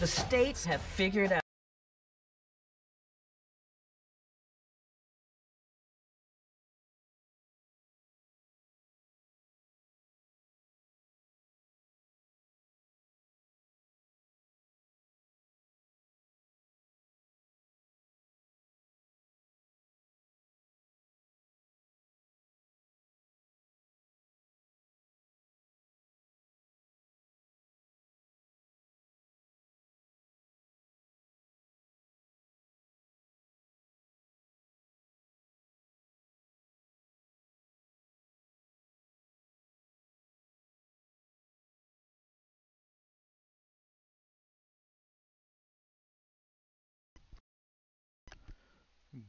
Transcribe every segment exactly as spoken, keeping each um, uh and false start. The states have figured out.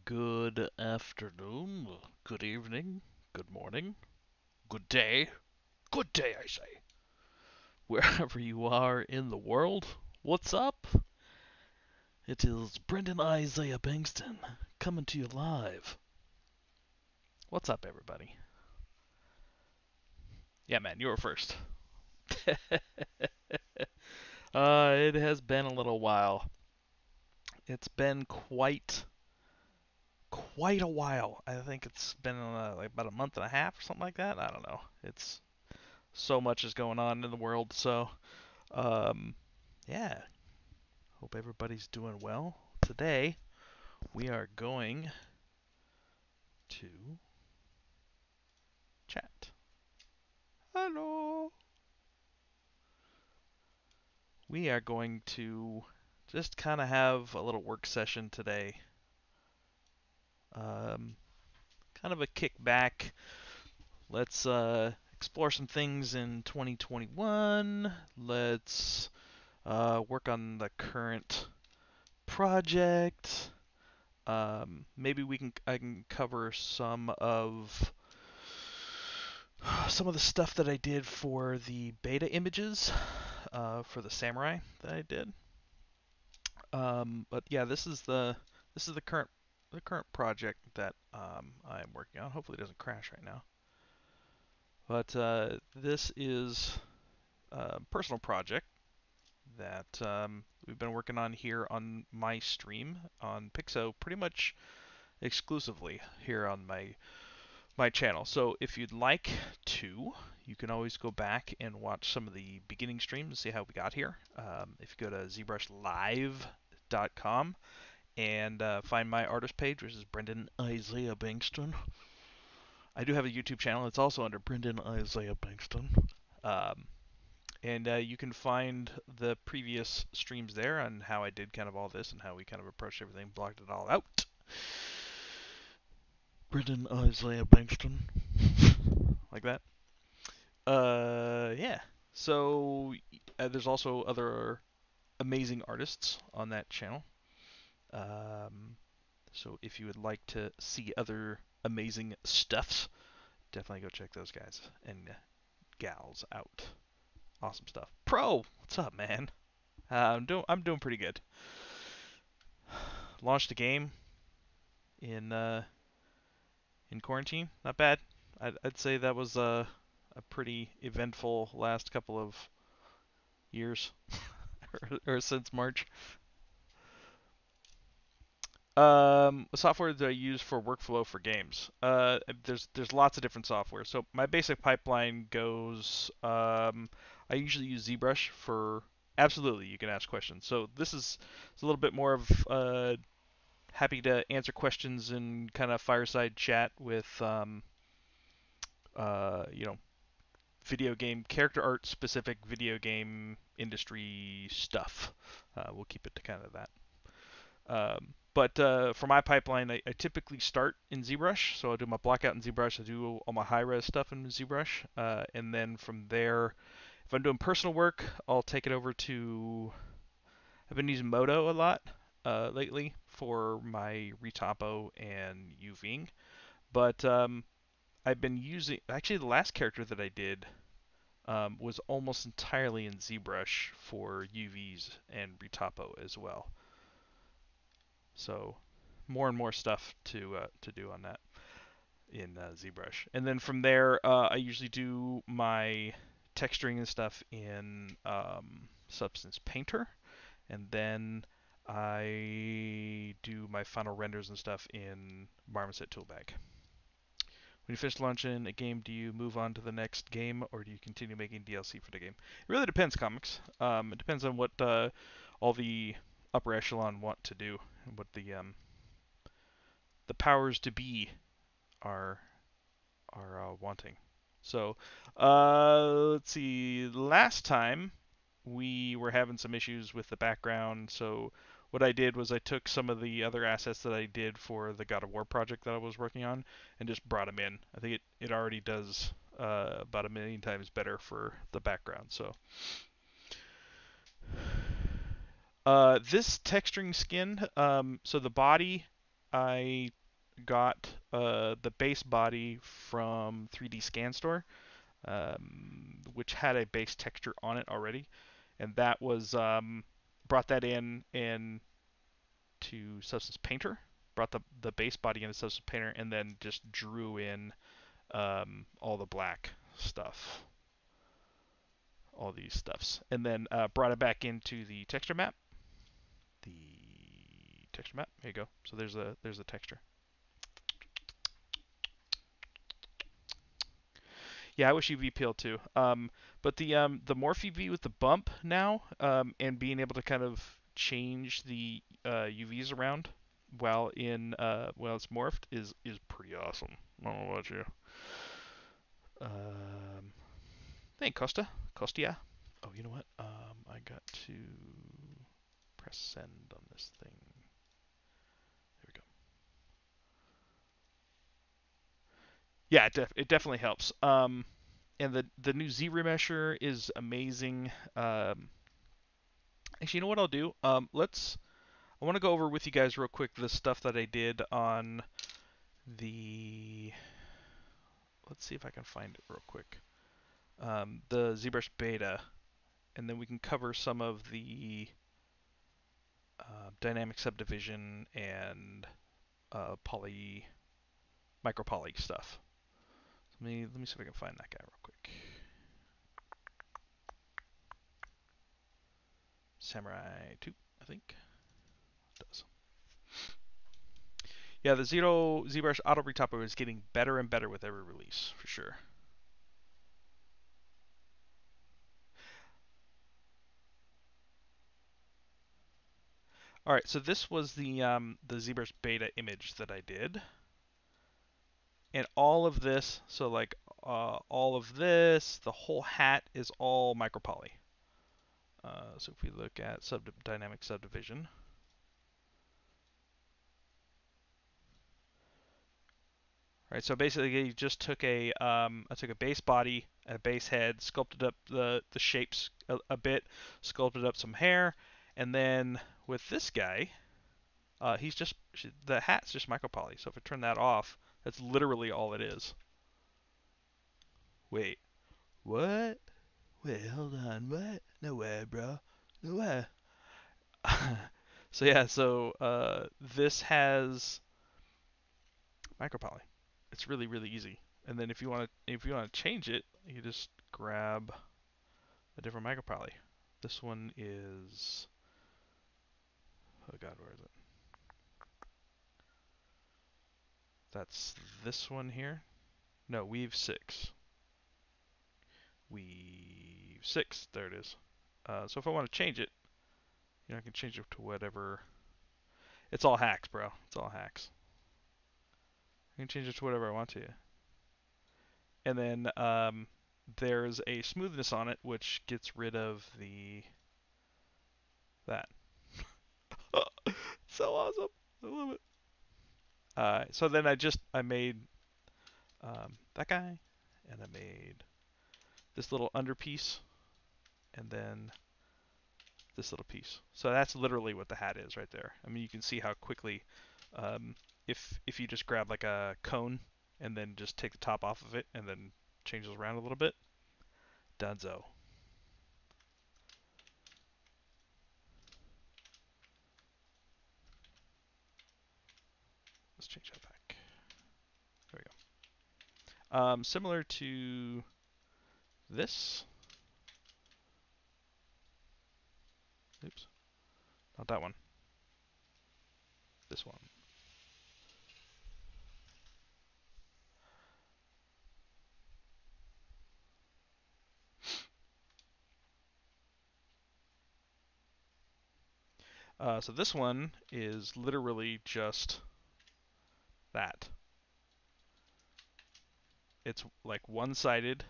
Good afternoon, good evening, good morning, good day, good day I say. Wherever you are in the world, what's up? It is Brendon Isaiah Bengtson coming to you live. What's up everybody? Yeah man, you were first. uh, it has been a little while. It's been quite... quite a while. I think it's been uh, like about a month and a half or something like that. I don't know. It's so much is going on in the world. So, um, yeah. Hope everybody's doing well. Today, we are going to chat. Hello. We are going to just kind of have a little work session today. Um, kind of a kickback. Let's uh, explore some things in twenty twenty-one. Let's uh, work on the current project. Um, maybe we can I can cover some of some of the stuff that I did for the beta images uh, for the samurai that I did. Um, but yeah, this is the this is the current. The current project that um, I'm working on. Hopefully it doesn't crash right now. But uh, this is a personal project that um, we've been working on here on my stream on Pixo, pretty much exclusively here on my my channel. So if you'd like to, you can always go back and watch some of the beginning streams and see how we got here. Um, if you go to Z Brush Live dot com and uh, find my artist page, which is Brendon Isaiah Bengtson. I do have a YouTube channel. It's also under Brendon Isaiah Bengtson. Um, and uh, you can find the previous streams there on how I did kind of all this and how we kind of approached everything, blocked it all out. Brendon Isaiah Bengtson. Like that. Uh, yeah. So uh, there's also other amazing artists on that channel. Um, so if you would like to see other amazing stuffs, definitely go check those guys and gals out. Awesome stuff. Pro, what's up, man? Uh, I'm doing I'm doing pretty good. Launched a game in uh, in quarantine. Not bad. I'd, I'd say that was a, a pretty eventful last couple of years, or, or since March. Um, software that I use for workflow for games. Uh, there's there's lots of different software. So my basic pipeline goes. Um, I usually use ZBrush for. Absolutely, you can ask questions. So this is it's a little bit more of uh, happy to answer questions and kind of fireside chat with um, uh, you know, video game character art specific video game industry stuff. Uh, we'll keep it to kind of that. Um, But uh, for my pipeline, I, I typically start in ZBrush. So I do my blockout in ZBrush. I do all my high-res stuff in ZBrush. Uh, and then from there, if I'm doing personal work, I'll take it over to... I've been using Modo a lot uh, lately for my retopo and UVing. But um, I've been using... Actually, the last character that I did um, was almost entirely in ZBrush for U Vs and retopo as well. So, more and more stuff to uh, to do on that in uh, ZBrush, and then from there, uh, I usually do my texturing and stuff in um, Substance Painter, and then I do my final renders and stuff in Marmoset Toolbag. When you finish launching a game, do you move on to the next game, or do you continue making D L C for the game? It really depends, comics. Um, it depends on what uh, all the upper echelon want to do, and what the um, the powers to be are are uh, wanting. So uh, let's see. Last time we were having some issues with the background, so what I did was I took some of the other assets that I did for the God of War project that I was working on and just brought them in. I think it, it already does uh, about a million times better for the background. So uh, this texturing skin, um, so the body, I got uh, the base body from three D Scan Store, um, which had a base texture on it already. And that was... Um, brought that in in to Substance Painter, brought the, the base body into Substance Painter, and then just drew in um, all the black stuff, all these stuffs, and then uh, brought it back into the texture map. The texture map, there you go. So there's a there's a texture. Yeah, I wish U V peeled too. Um, but the um, the Morph U V with the bump now, um, and being able to kind of change the uh, U Vs around while in uh, while it's morphed is is pretty awesome. I don't know about you. Um, hey Costa, Costia. Oh, you know what? Um, I got to press send on this thing. Yeah, it, def it definitely helps. Um, and the the new Z remesher is amazing. Um, actually, you know what I'll do? Um, let's. I want to go over with you guys real quick the stuff that I did on the. Let's see if I can find it real quick. Um, the ZBrush beta, and then we can cover some of the uh, dynamic subdivision and uh, poly, micropoly stuff. Let me let me see if I can find that guy real quick. Samurai two, I think. It does. Yeah, the Zero ZBrush auto retopper is getting better and better with every release, for sure. All right, so this was the um, the ZBrush beta image that I did. And all of this, so like uh, all of this, the whole hat is all micropoly. Uh, so if we look at sub dynamic subdivision, right? So basically, you just took a, um, I took a base body, a base head, sculpted up the the shapes a, a bit, sculpted up some hair, and then with this guy, uh, he's just the hat's just micropoly. So if I turn that off. That's literally all it is. Wait. What? Wait, hold on. What? No way, bro. No way. So yeah, so uh, this has micropoly. It's really, really easy. And then if you want to, if you want to change it, you just grab a different micropoly. This one is. Oh God, where is it? That's this one here. No, weave six. Weave six. There it is. Uh, so if I want to change it, you know, I can change it to whatever. It's all hacks, bro. It's all hacks. I can change it to whatever I want to. And then um, there's a smoothness on it, which gets rid of the that. So awesome. I love it. Uh, so then I just, I made um, that guy, and I made this little underpiece, and then this little piece. So that's literally what the hat is right there. I mean, you can see how quickly, um, if, if you just grab like a cone, and then just take the top off of it, and then change those around a little bit, donezo. Let's change that back. There we go. Um, similar to this. Oops. Not that one. This one. Uh, so this one is literally just that. It's like one-sided.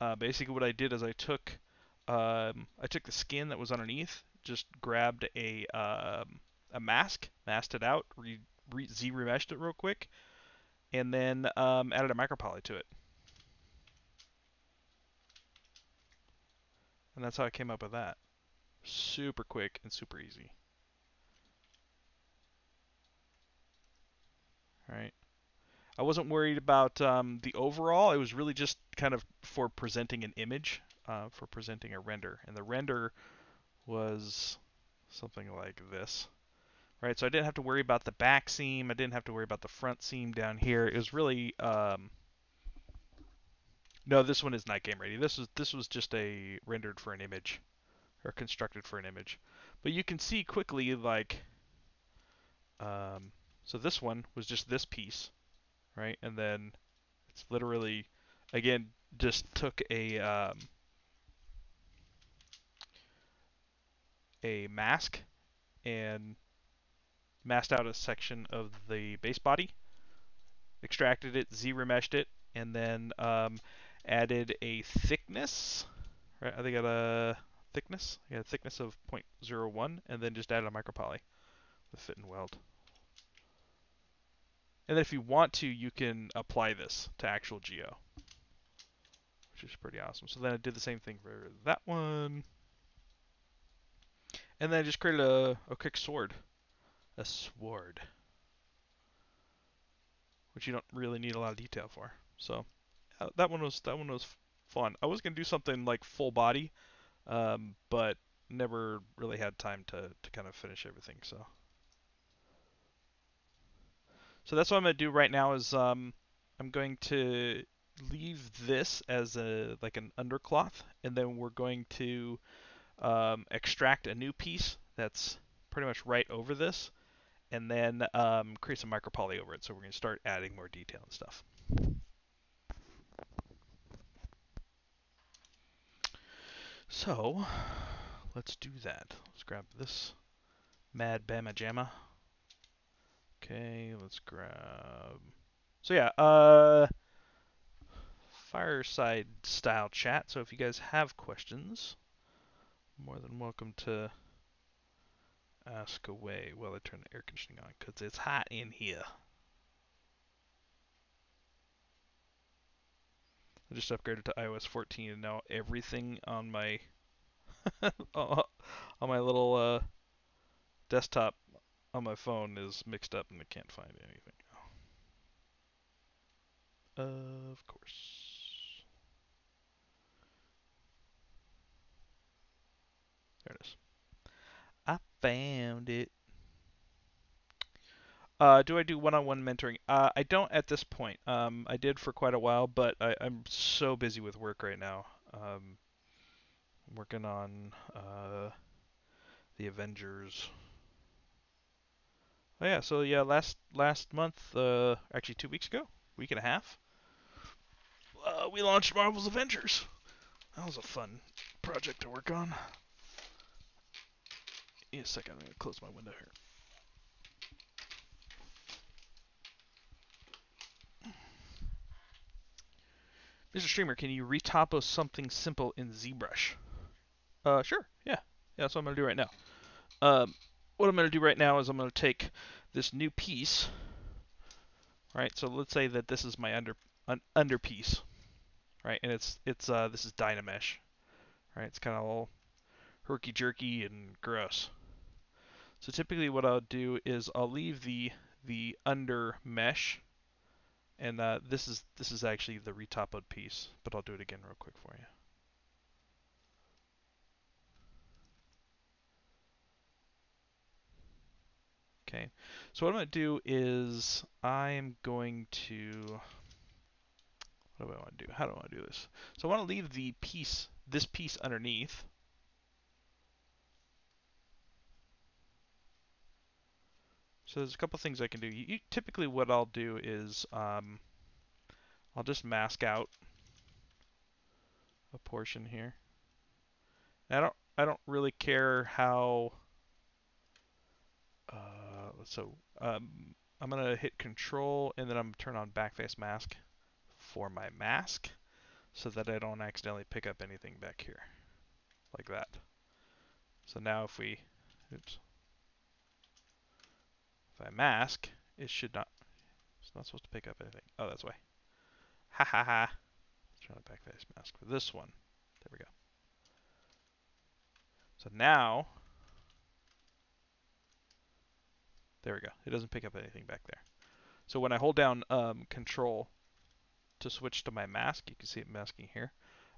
Uh, basically, what I did is I took um, I took the skin that was underneath, just grabbed a um, a mask, masked it out, re, re, z-remeshed it real quick, and then um, added a micropoly to it. And that's how I came up with that. Super quick and super easy. All right. I wasn't worried about um, the overall. It was really just kind of for presenting an image, uh, for presenting a render. And the render was something like this, right? So I didn't have to worry about the back seam. I didn't have to worry about the front seam down here. It was really, um, no, this one is not game ready. This was, this was just a rendered for an image or constructed for an image. But you can see quickly, like, um, so this one was just this piece. Right, and then it's literally, again, just took a um, a mask and masked out a section of the base body, extracted it, z-remeshed it, and then um, added a thickness. Right, I think I got a thickness. I got a thickness of zero point zero one, and then just added a micropoly with fit and weld. And then if you want to, you can apply this to actual geo, which is pretty awesome. So then I did the same thing for that one. And then I just created a, a quick sword, a sword, which you don't really need a lot of detail for. So uh, that one was, that one was fun. I was going to do something like full body, um, but never really had time to, to kind of finish everything. So. So that's what I'm going to do right now is um, I'm going to leave this as a like an undercloth, and then we're going to um, extract a new piece that's pretty much right over this, and then um, create some micropoly over it. So we're going to start adding more detail and stuff. So let's do that. Let's grab this Mad Bama Jamma. Okay, let's grab. So yeah, uh, fireside style chat. So if you guys have questions, more than welcome to ask away. While I turn the air conditioning on, cause it's hot in here. I just upgraded to i O S fourteen, and now everything on my on my little uh, desktop. On my phone is mixed up and I can't find anything. Of course. There it is. I found it. Uh, do I do one-on-one mentoring? Uh, I don't at this point. Um, I did for quite a while, but I, I'm so busy with work right now. Um, I'm working on uh, the Avengers. Oh yeah, so yeah, last last month, uh, actually two weeks ago, week and a half, uh, we launched Marvel's Avengers. That was a fun project to work on. In a second, I'm gonna close my window here. Mister Streamer, can you retopo something simple in ZBrush? Uh, sure, yeah, yeah, that's what I'm gonna do right now. Um. What I'm going to do right now is I'm going to take this new piece, right? So let's say that this is my under un, under piece, right? And it's it's uh, this is Dynamesh, right? It's kind of all herky jerky and gross. So typically, what I'll do is I'll leave the the under mesh, and uh, this is this is actually the retopoed piece, but I'll do it again real quick for you. Okay, so what I'm going to do is I am going to, what do I want to do? How do I want to do this? So I want to leave the piece, this piece underneath. So there's a couple things I can do. You, typically what I'll do is um, I'll just mask out a portion here. And I don't I don't really care how. Uh, so um, I'm gonna hit Control and then I'm gonna turn on Backface Mask for my mask, so that I don't accidentally pick up anything back here, like that. So now if we, oops, if I mask, it should not. It's not supposed to pick up anything. Oh, that's why. Ha ha ha. Let's turn on Backface Mask for this one. There we go. So now, there we go. It doesn't pick up anything back there. So when I hold down um, Control to switch to my mask, you can see it masking here.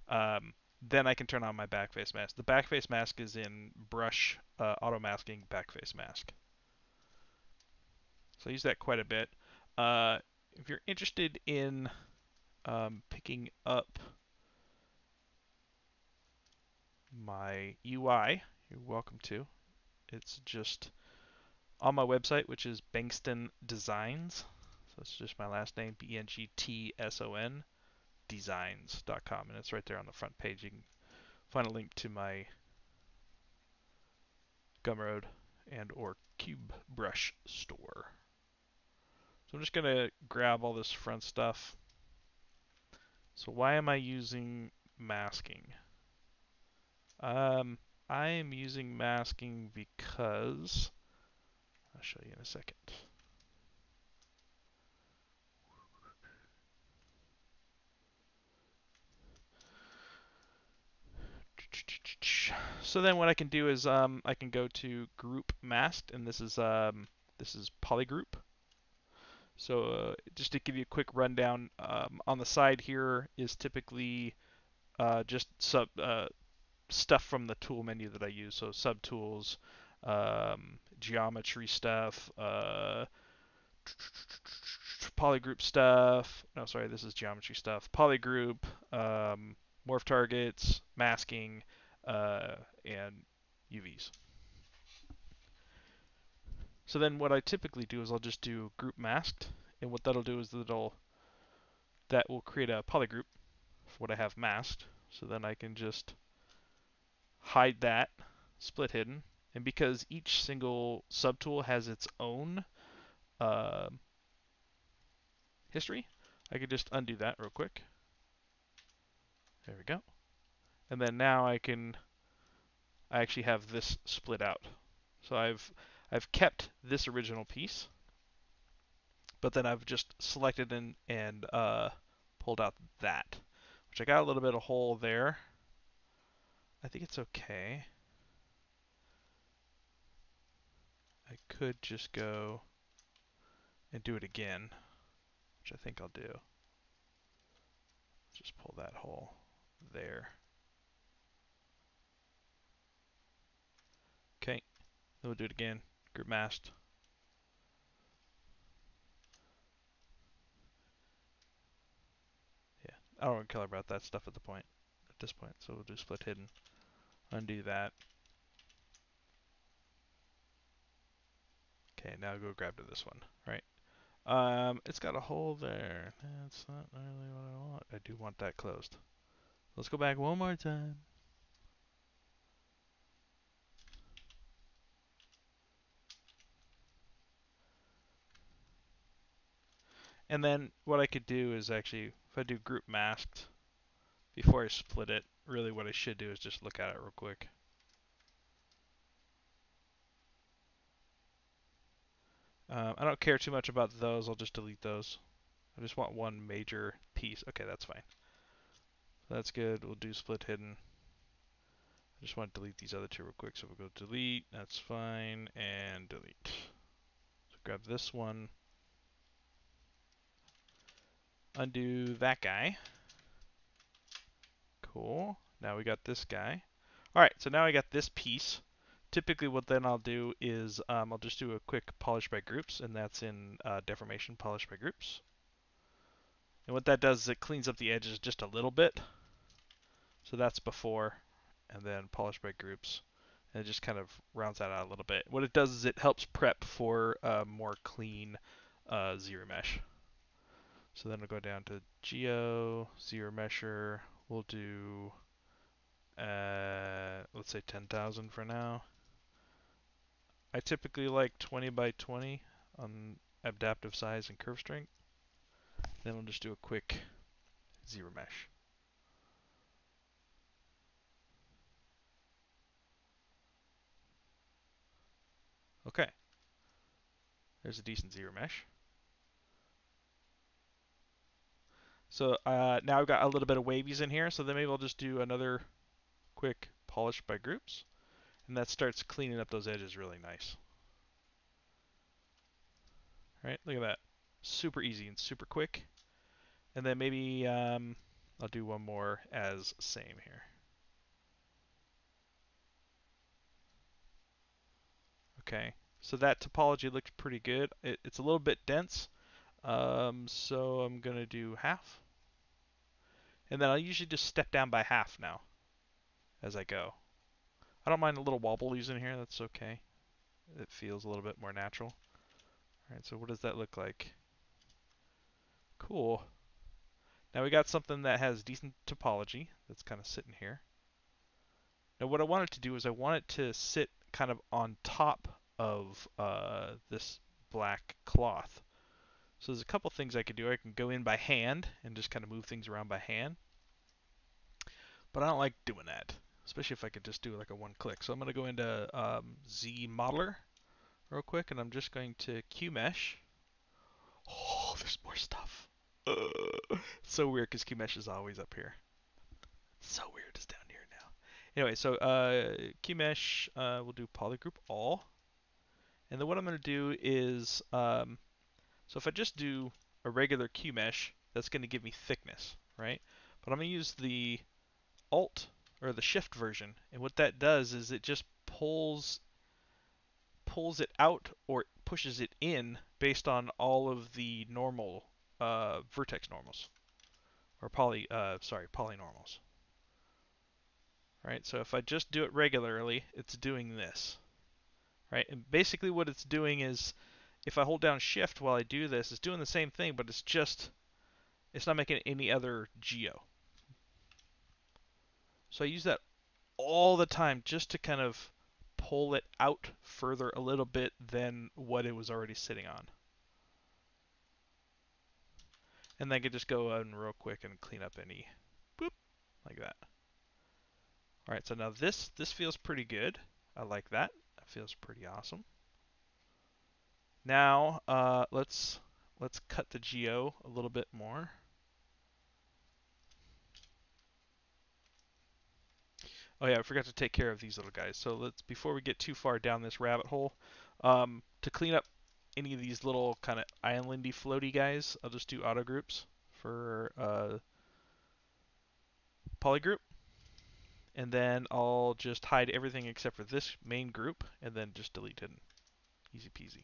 Um, then I can turn on my Backface Mask. The Backface Mask is in Brush uh, Auto Masking Backface Mask. So I use that quite a bit. Uh, if you're interested in um, picking up my U I, you're welcome to. It's just on my website, which is Bengtson Designs. So it's just my last name, B N G T S O N, designs dot com. And it's right there on the front page. You can find a link to my Gumroad and or Cube Brush store. So I'm just going to grab all this front stuff. So why am I using masking? Um, I am using masking because, I'll show you in a second. So then what I can do is um, I can go to Group Masked, and this is um, this is Polygroup. So uh, just to give you a quick rundown, um, on the side here is typically uh, just sub uh, stuff from the tool menu that I use. So subtools, um, geometry stuff, uh, polygroup stuff. No, sorry, this is geometry stuff. Polygroup, um, morph targets, masking, uh, and U Vs. So then what I typically do is I'll just do group masked, and what that'll do is that'll that will create a polygroup for what I have masked. So then I can just hide that, split hidden, and because each single subtool has its own uh, history, I could just undo that real quick. There we go. And then now I can, I actually have this split out. So I've I've kept this original piece, but then I've just selected and, and uh, pulled out that, which I got a little bit of hole there. I think it's okay. I could just go and do it again, which I think I'll do. Just pull that hole there. Okay, then we'll do it again. Group masked. Yeah, I don't really care about that stuff at the point. At this point, so we'll do split hidden. Undo that. Okay, now go grab to this one, right? Um, it's got a hole there. That's not really what I want. I do want that closed. Let's go back one more time. And then what I could do is actually, if I do group masked, before I split it, really what I should do is just look at it real quick. Um, I don't care too much about those. I'll just delete those. I just want one major piece. Okay, that's fine. That's good. We'll do split hidden. I just want to delete these other two real quick. So we'll go delete. That's fine. And delete. So grab this one. Undo that guy. Cool. Now we got this guy. All right. So now I got this piece. Typically what then I'll do is um, I'll just do a quick polish by groups, and that's in uh, deformation polish by groups. And what that does is it cleans up the edges just a little bit. So that's before, and then polish by groups, And it just kind of rounds that out a little bit. What it does is it helps prep for a more clean uh, zero mesh. So then we'll go down to Geo, Zero Mesher. We'll do, uh, let's say ten thousand for now. I typically like twenty by twenty on adaptive size and curve strength. Then we'll just do a quick zero mesh. Okay, there's a decent zero mesh. So uh, now I've got a little bit of wavies in here, so then maybe I'll just do another quick polish by groups, and that starts cleaning up those edges really nice. All right, look at that, super easy and super quick. And then maybe um, I'll do one more as same here. Okay, so that topology looks pretty good. It, it's a little bit dense, um, so I'm gonna do half. And then I'll usually just step down by half now as I go. I don't mind a little wobblies in here, that's okay. It feels a little bit more natural. All right, so what does that look like? Cool. Now we got something that has decent topology that's kind of sitting here. Now what I want it to do is I want it to sit kind of on top of uh, this black cloth. So there's a couple things I could do. I can go in by hand and just kind of move things around by hand. But I don't like doing that, especially if I could just do like a one click. So I'm going to go into um, Z Modeler real quick, and I'm just going to Q Mesh. Oh, there's more stuff. Uh, it's so weird because Q Mesh is always up here. It's so weird. It's down here now. Anyway, so uh, Q Mesh, uh, we'll do polygroup all. And then what I'm going to do is, um, so if I just do a regular Q Mesh, that's going to give me thickness, right? But I'm going to use the Alt or the Shift version. And what that does is it just pulls pulls it out or pushes it in based on all of the normal uh, vertex normals or poly, uh, sorry, polynormals. Right, so if I just do it regularly, it's doing this, right? And basically what it's doing is, if I hold down Shift while I do this, it's doing the same thing, but it's just, it's not making any other geo. So I use that all the time just to kind of pull it out further a little bit than what it was already sitting on. And then I could just go in real quick and clean up any, boop, like that. All right, so now this this feels pretty good. I like that. That feels pretty awesome. Now uh, let's let's cut the geo a little bit more. Oh yeah, I forgot to take care of these little guys. So let's before we get too far down this rabbit hole, um, to clean up any of these little kind of islandy floaty guys, I'll just do auto groups for uh, polygroup. And then I'll just hide everything except for this main group, and then just delete it. Easy peasy.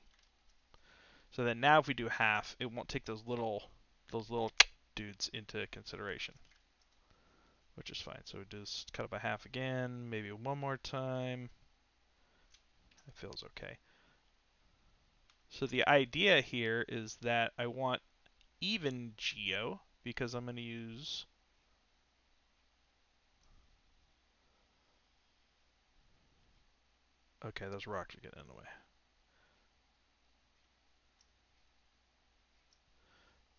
So then now if we do half, it won't take those little those little dudes into consideration, which is fine. So we just cut it by half again, maybe one more time. It feels okay. So the idea here is that I want even geo because I'm going to use Okay, those rocks are getting in the way.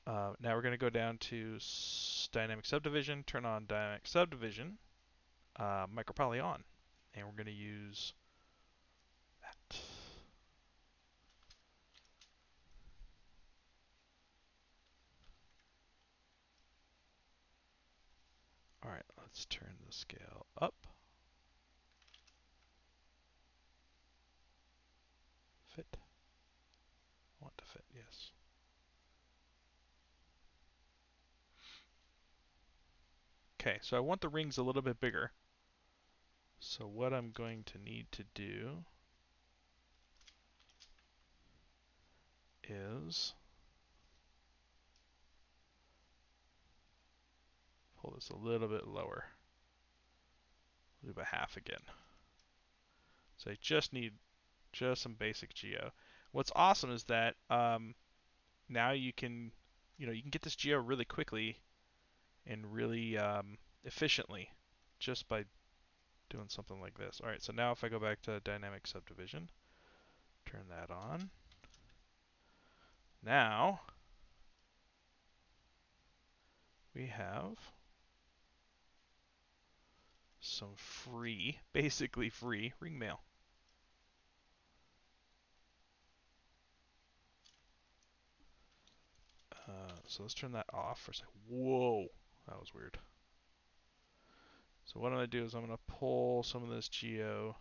Uh, now we're going to go down to s dynamic subdivision, turn on dynamic subdivision, uh, micropoly on, and we're going to use that. All right, let's turn the scale up. Fit. Want to fit, yes. Okay, so I want the rings a little bit bigger. So what I'm going to need to do is pull this a little bit lower. We'll do about half again. So you just need just some basic geo. What's awesome is that um, now you can, you know, you can get this geo really quickly and really um, efficiently just by doing something like this. All right, so now if I go back to dynamic subdivision, turn that on. Now we have some free, basically free ring mail. Uh, so let's turn that off for a second. Whoa, that was weird. So what I'm going to do is I'm going to pull some of this geo.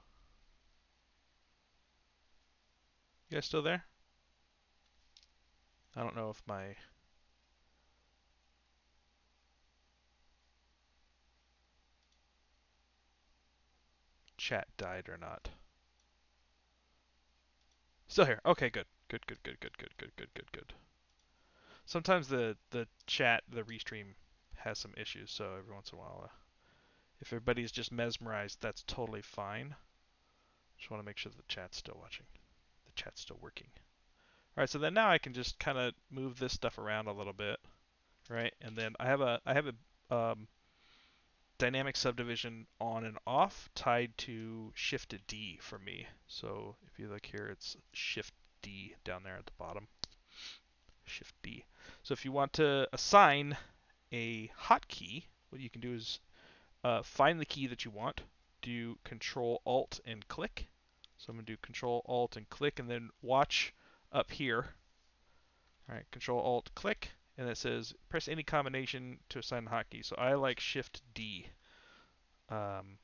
You guys still there? I don't know if my... chat died or not. Still here. Okay, good. Good, good, good, good, good, good, good, good, good. Sometimes the, the chat, the restream has some issues, so every once in a while, uh, if everybody's just mesmerized, that's totally fine. Just want to make sure that the chat's still watching. The chat's still working. All right, so then now I can just kind of move this stuff around a little bit, right? And then I have a I have a um, dynamic subdivision on and off tied to Shift D for me. So if you look here, it's Shift D down there at the bottom. Shift D. So if you want to assign a hotkey, what you can do is uh, find the key that you want, do Control Alt and click. So I'm gonna do Control Alt and click, and then watch up here. All right, Control Alt click, and it says press any combination to assign the hotkey. So I like Shift D. Um,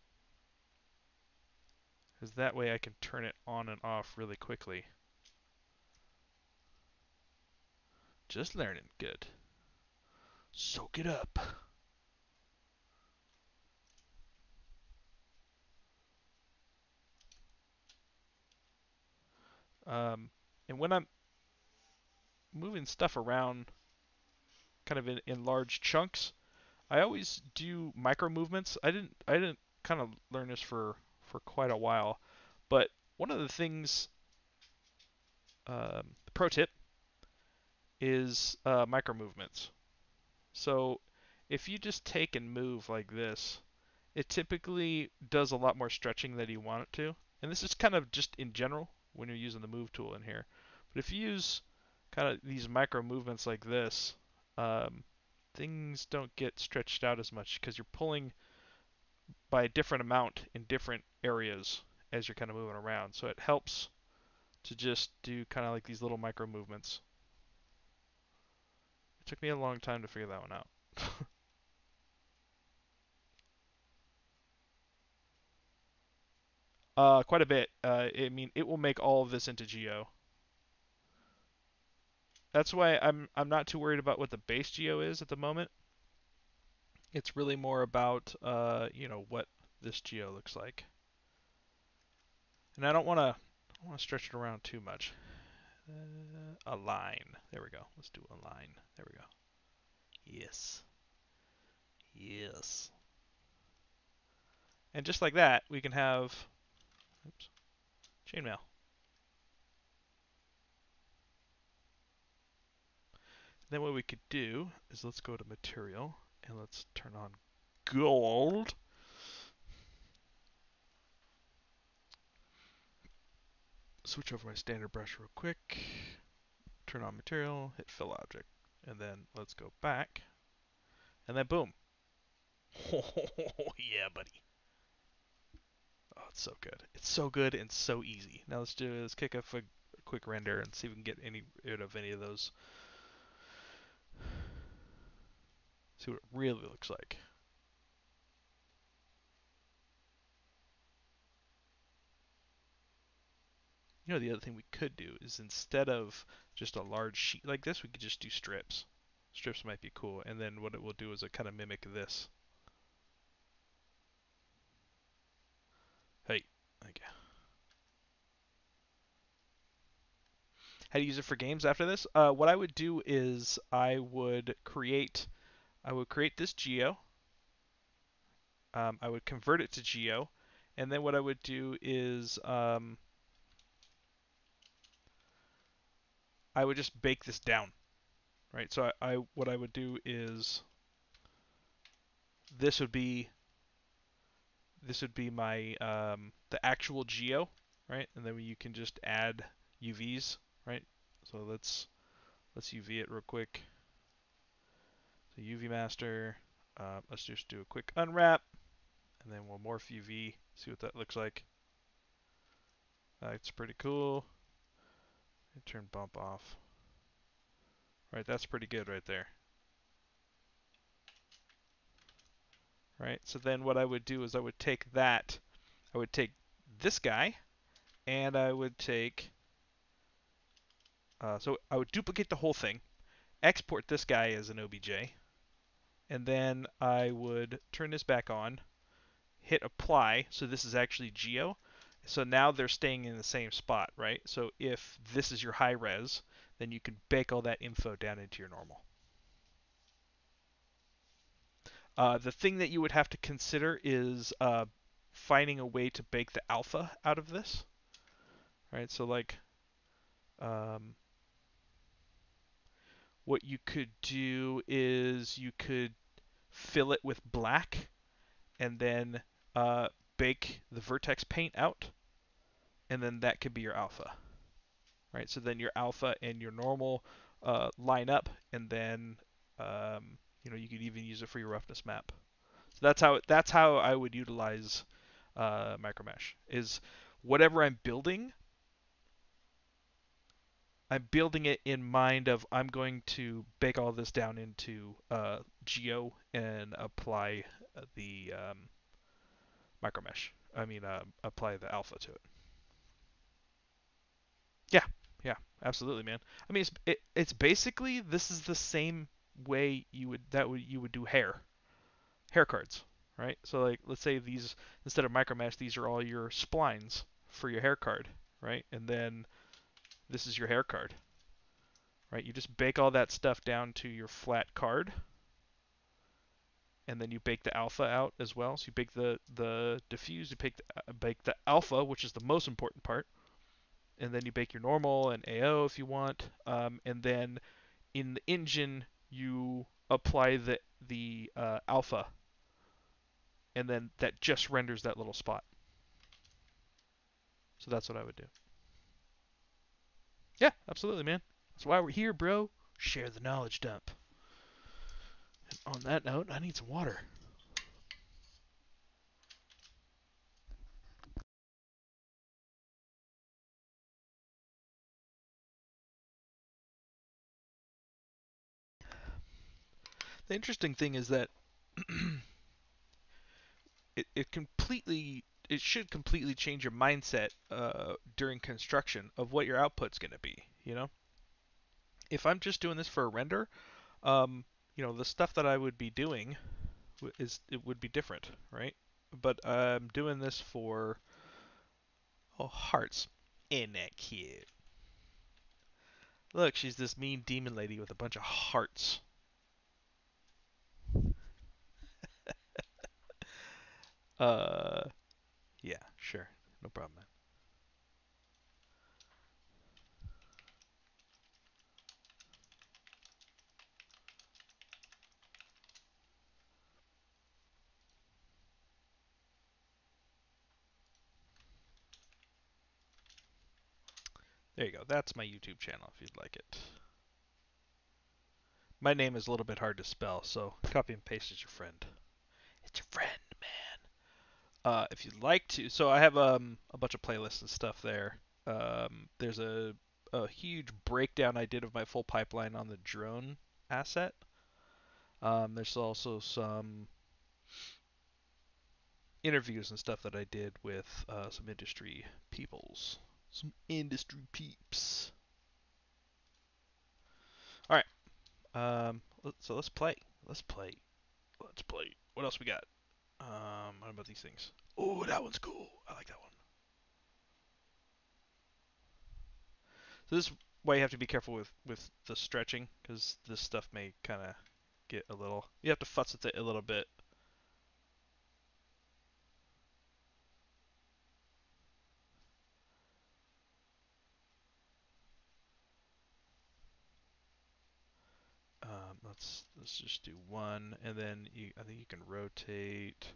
because that way I can turn it on and off really quickly. Just learning, good. Soak it up. Um, and when I'm moving stuff around kind of in, in large chunks, I always do micro movements. I didn't I didn't kind of learn this for, for quite a while, but one of the things, um, the pro tip, is uh, micro movements. So if you just take and move like this, it typically does a lot more stretching than you want it to. And this is kind of just in general when you're using the move tool in here. But if you use kind of these micro movements like this, um, things don't get stretched out as much because you're pulling by a different amount in different areas as you're kind of moving around. So it helps to just do kind of like these little micro movements. Took me a long time to figure that one out. uh, quite a bit. Uh, I mean, it will make all of this into geo. That's why I'm I'm not too worried about what the base geo is at the moment. It's really more about uh, you know, what this geo looks like. And I don't want to want to stretch it around too much. Uh, a line. There we go. Let's do a line. There we go. Yes. Yes. And just like that, we can have, oops, chainmail. Then what we could do is let's go to material and let's turn on gold. Switch over my standard brush real quick, turn on material, hit fill object, and then let's go back, and then boom. Oh, yeah, buddy. Oh, it's so good. It's so good and so easy. Now let's do let's kick off a quick render and see if we can get any rid of any of those. See what it really looks like. You know, the other thing we could do is instead of just a large sheet like this, we could just do strips. Strips might be cool. And then what it will do is it kind of mimic this. Hey, okay. How to use it for games after this? Uh, what I would do is I would create, I would create this geo. Um, I would convert it to geo. And then what I would do is um, I would just bake this down, right? So I, I what I would do is this would be this would be my um, the actual geo, right? And then you can just add U Vs, right? So let's let's U V it real quick. So U V master. Uh, let's just do a quick unwrap, and then we'll morph U V. See what that looks like. Uh, it's pretty cool. Turn bump off. Right, that's pretty good right there. Right, so then what I would do is I would take that, I would take this guy, and I would take, uh, so I would duplicate the whole thing, export this guy as an O B J, and then I would turn this back on, hit apply, so this is actually geo. So now they're staying in the same spot, right? So if this is your high res, then you can bake all that info down into your normal. Uh, the thing that you would have to consider is uh, finding a way to bake the alpha out of this, right? So like um, what you could do is you could fill it with black and then uh, bake the vertex paint out. And then that could be your alpha, right? So then your alpha and your normal uh, line up, and then um, you know, you could even use it for your roughness map. So that's how that's how I would utilize uh, micromesh. Is whatever I'm building, I'm building it in mind of I'm going to bake all this down into uh, geo and apply the um, micromesh. I mean, uh, apply the alpha to it. Yeah, yeah, absolutely, man. I mean, it's it, it's basically this is the same way you would that would you would do hair, hair cards, right? So like, let's say these instead of micromesh, these are all your splines for your hair card, right? And then this is your hair card, right? You just bake all that stuff down to your flat card. And then you bake the alpha out as well. So you bake the the diffuse, you bake the, bake the alpha, which is the most important part, and then you bake your normal and A O if you want. Um, and then in the engine you apply the the uh, alpha, and then that just renders that little spot. So that's what I would do. Yeah, absolutely, man. That's why we're here, bro. Share the knowledge dump. And on that note, I need some water. The interesting thing is that it, it completely, it should completely change your mindset uh, during construction of what your output's going to be, you know? If I'm just doing this for a render, um, you know, the stuff that I would be doing is it would be different, right? But I'm doing this for oh hearts, ain't that cute? Look, she's this mean demon lady with a bunch of hearts. uh, yeah, sure, no problem, man. There you go. That's my YouTube channel if you'd like it. My name is a little bit hard to spell, so copy and paste is your friend. It's your friend, man. Uh, if you'd like to. So I have um, a bunch of playlists and stuff there. Um, there's a, a huge breakdown I did of my full pipeline on the drone asset. Um, there's also some interviews and stuff that I did with uh, some industry peoples. Some industry peeps. All right, um, so let's play. Let's play. Let's play. What else we got? Um, what about these things? Oh, that one's cool. I like that one. So this is why you have to be careful with with the stretching, because this stuff may kind of get a little. You have to futz with it a little bit. let's let's just do one, and then you, I think you can rotate.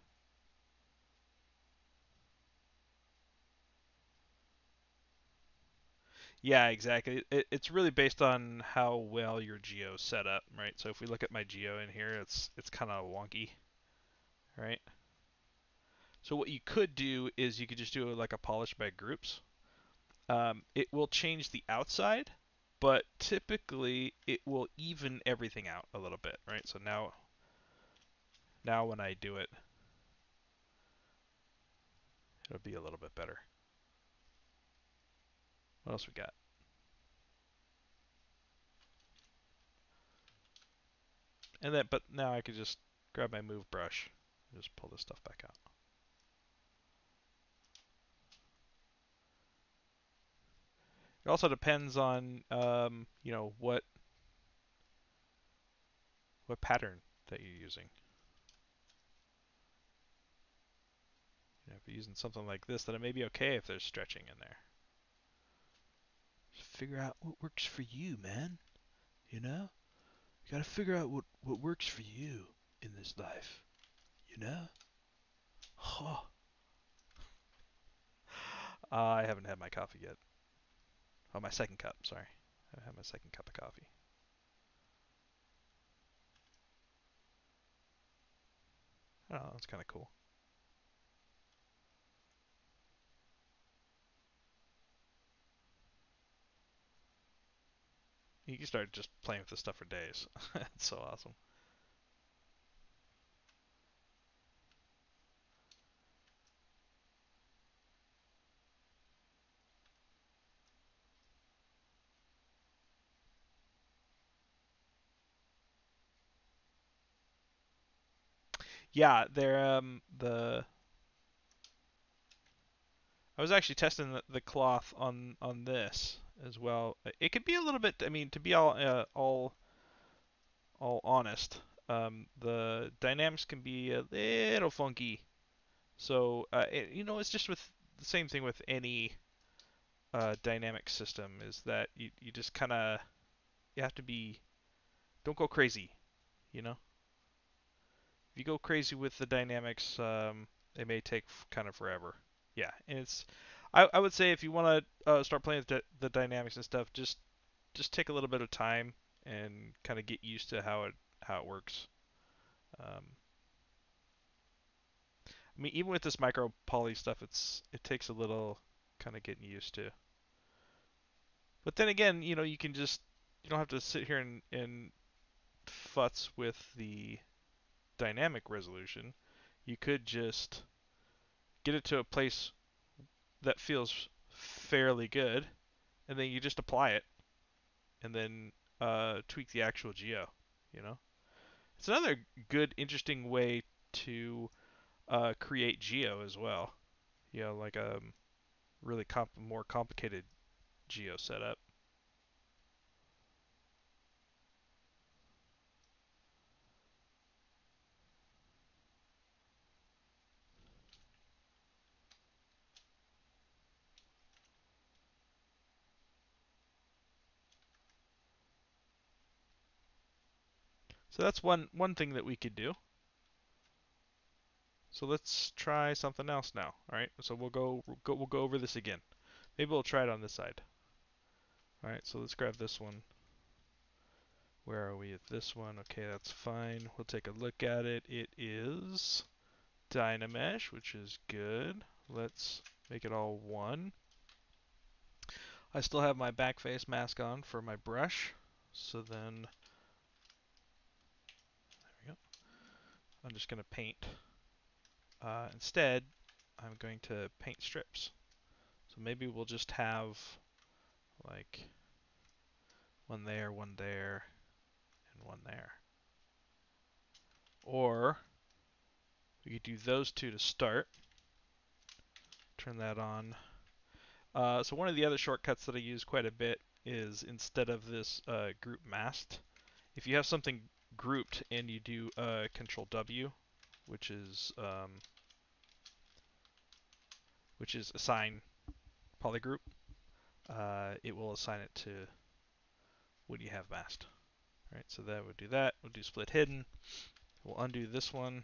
Yeah, exactly. It, it's really based on how well your geo is set up, right? So if we look at my geo in here, it's it's kind of wonky, right? So what you could do is you could just do like a polish by groups. Um, it will change the outside, but typically it will even everything out a little bit, right? So now, now when I do it, it'll be a little bit better. What else we got? And then, but now I could just grab my move brush and just pull this stuff back out. It also depends on, um, you know, what what pattern that you're using. You know, if you're using something like this, then it may be okay if there's stretching in there. Just figure out what works for you, man. You know, you gotta figure out what what works for you in this life. You know, huh? uh, I haven't had my coffee yet. Oh, my second cup, sorry. I have my second cup of coffee. Oh, that's kind of cool. You can start just playing with this stuff for days. It's so awesome. Yeah, they're um the I was actually testing the, the cloth on on this as well. It could be a little bit. I mean, to be all uh, all all honest, um, the dynamics can be a little funky. So uh, it, you know, it's just with the same thing with any uh, dynamic system is that you you just kind of you have to be don't go crazy, you know. If you go crazy with the dynamics, um, it may take f kind of forever. Yeah, and it's, I, I would say if you want to uh, start playing with the, the dynamics and stuff, just just take a little bit of time and kind of get used to how it how it works. Um, I mean, even with this micro poly stuff, it's it takes a little kind of getting used to. But then again, you know, you can just you don't have to sit here and and futz with the dynamic resolution. You could just get it to a place that feels fairly good, and then you just apply it, and then uh, tweak the actual geo. You know, it's another good, interesting way to uh, create geo as well. You know, like a really comp more complicated geo setup. So that's one one thing that we could do. So let's try something else now. All right. So we'll go, we'll go we'll go over this again. Maybe we'll try it on this side. All right. So let's grab this one. Where are we at this one? Okay, that's fine. We'll take a look at it. It is Dynamesh, which is good. Let's make it all one. I still have my back face mask on for my brush. So then I'm just going to paint. Uh, instead, I'm going to paint strips. So maybe we'll just have like one there, one there, and one there. Or we could do those two to start. Turn that on. Uh, so one of the other shortcuts that I use quite a bit is instead of this uh, group masked, if you have something grouped and you do uh, Control W, which is um, which is assign polygroup. Uh, it will assign it to what you have masked. All right, so that would do that. We'll do split hidden. We'll undo this one.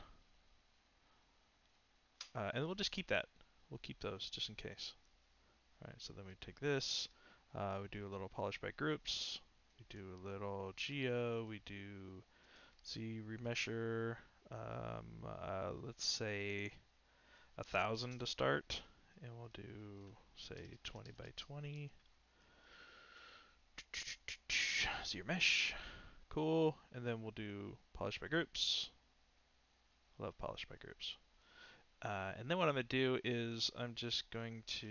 Uh, and we'll just keep that. We'll keep those just in case. All right, so then we take this. Uh, we do a little polish by groups. We do a little geo. We do Z remesher. Um, uh, let's say a thousand to start, and we'll do say twenty by twenty. See your mesh. Cool. And then we'll do polish by groups. Love polish by groups. Uh, and then what I'm going to do is I'm just going to,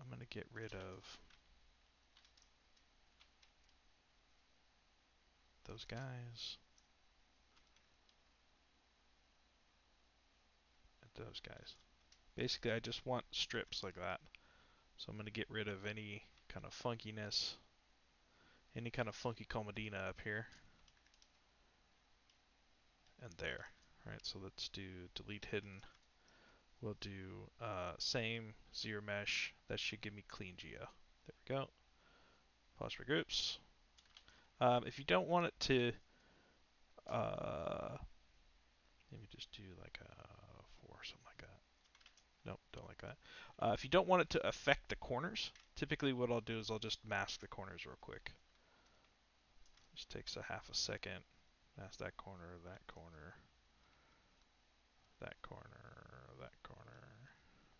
I'm going to get rid of those guys. And those guys. Basically, I just want strips like that. So I'm going to get rid of any kind of funkiness, any kind of funky comedina up here and there. All right, so let's do delete hidden. We'll do uh, same zero mesh. That should give me clean geo. There we go. Pause for groups. Um, if you don't want it to, uh, maybe just do like a four or something like that. Nope, don't like that. Uh, if you don't want it to affect the corners, typically what I'll do is I'll just mask the corners real quick. Just takes a half a second. Mask that corner, that corner, that corner, that corner,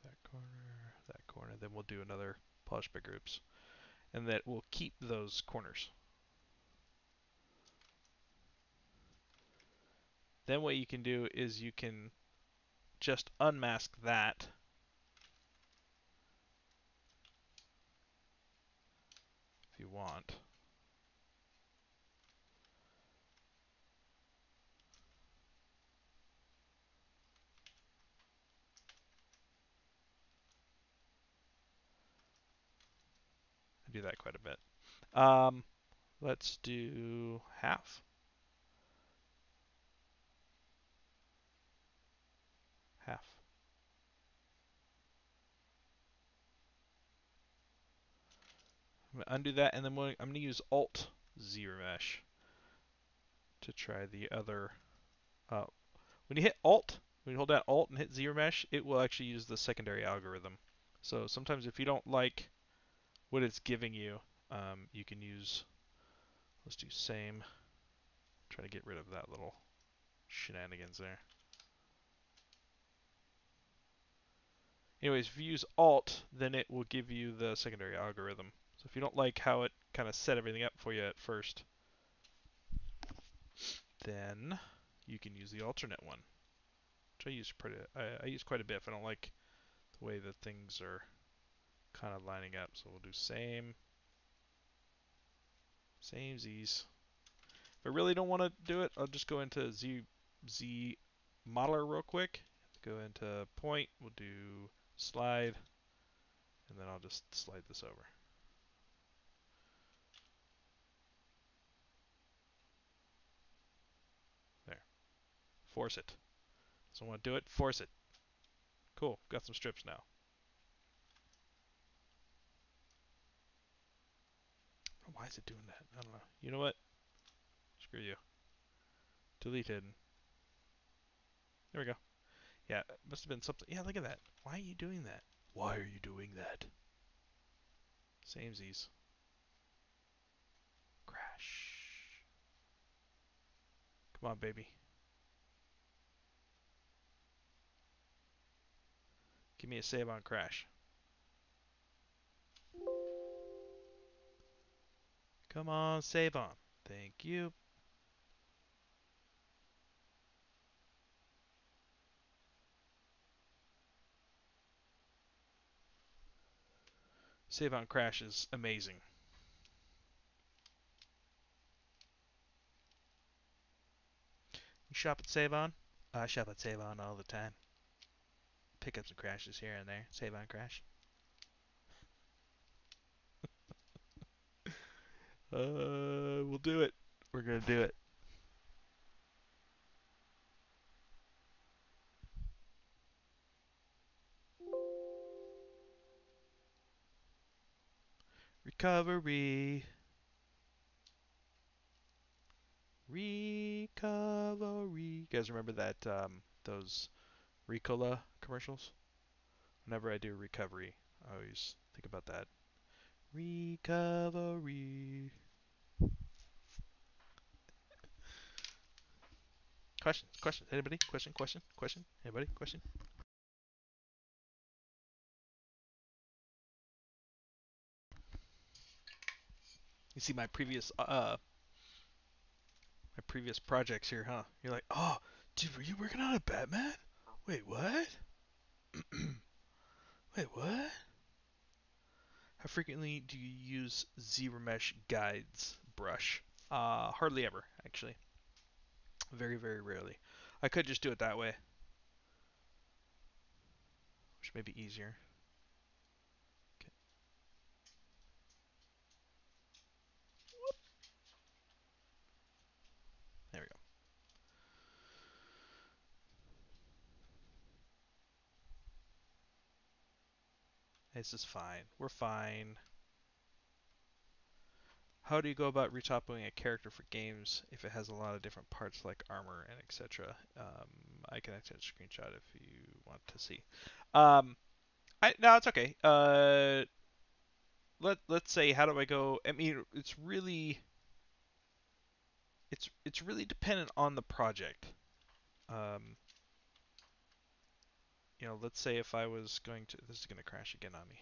that corner, that corner. Then we'll do another polish by groups. And that will keep those corners. Then what you can do is you can just unmask that. You want. I do that quite a bit. Um, let's do half. Half. I'm gonna undo that, and then I'm gonna use Alt Z Remesh to try the other. Uh, when you hit Alt, when you hold down Alt and hit Z Remesh, it will actually use the secondary algorithm. So sometimes if you don't like what it's giving you, um, you can use. Let's do same. Try to get rid of that little shenanigans there. Anyways, if you use Alt, then it will give you the secondary algorithm. So if you don't like how it kind of set everything up for you at first, then you can use the alternate one, which I use pretty. I, I use quite a bit if I don't like the way that things are kind of lining up. So we'll do same, same Z's. If I really don't want to do it, I'll just go into Z Z modeler real quick. Go into point. We'll do slide, and then I'll just slide this over. Force it. So I want to do it. Force it. Cool. Got some strips now. Why is it doing that? I don't know. You know what? Screw you. Delete hidden. There we go. Yeah, it must have been something. Yeah, look at that. Why are you doing that? Why are you doing that? Samesies. Crash. Come on, baby. Give me a save on crash. Come on, save on. Thank you. Save on crash is amazing. You shop at Save On? I shop at Save On all the time. Pick up some crashes here and there. Save on crash. uh, we'll do it. We're gonna do it. Recovery. Recolor. You guys remember that um, those Ricola commercials? Whenever I do recovery, I always think about that. Recovery. Question, question, anybody? Question, question, question, anybody? Question? You see my previous, uh, my previous projects here, huh? You're like, oh, dude, were you working on a Batman? Wait, what? Wait, what? How frequently do you use ZBrush guides brush? Uh, hardly ever, actually. Very, very rarely. I could just do it that way, which may be easier. Okay. There we go. This is fine. We're fine. How do you go about retopping a character for games if it has a lot of different parts like armor and et cetera? Um, I can attach a screenshot if you want to see. Um, I, no, it's okay. Uh, let let's say, how do I go? I mean, it's really it's it's really dependent on the project. Um, you know, let's say if I was going to, this is going to crash again on me.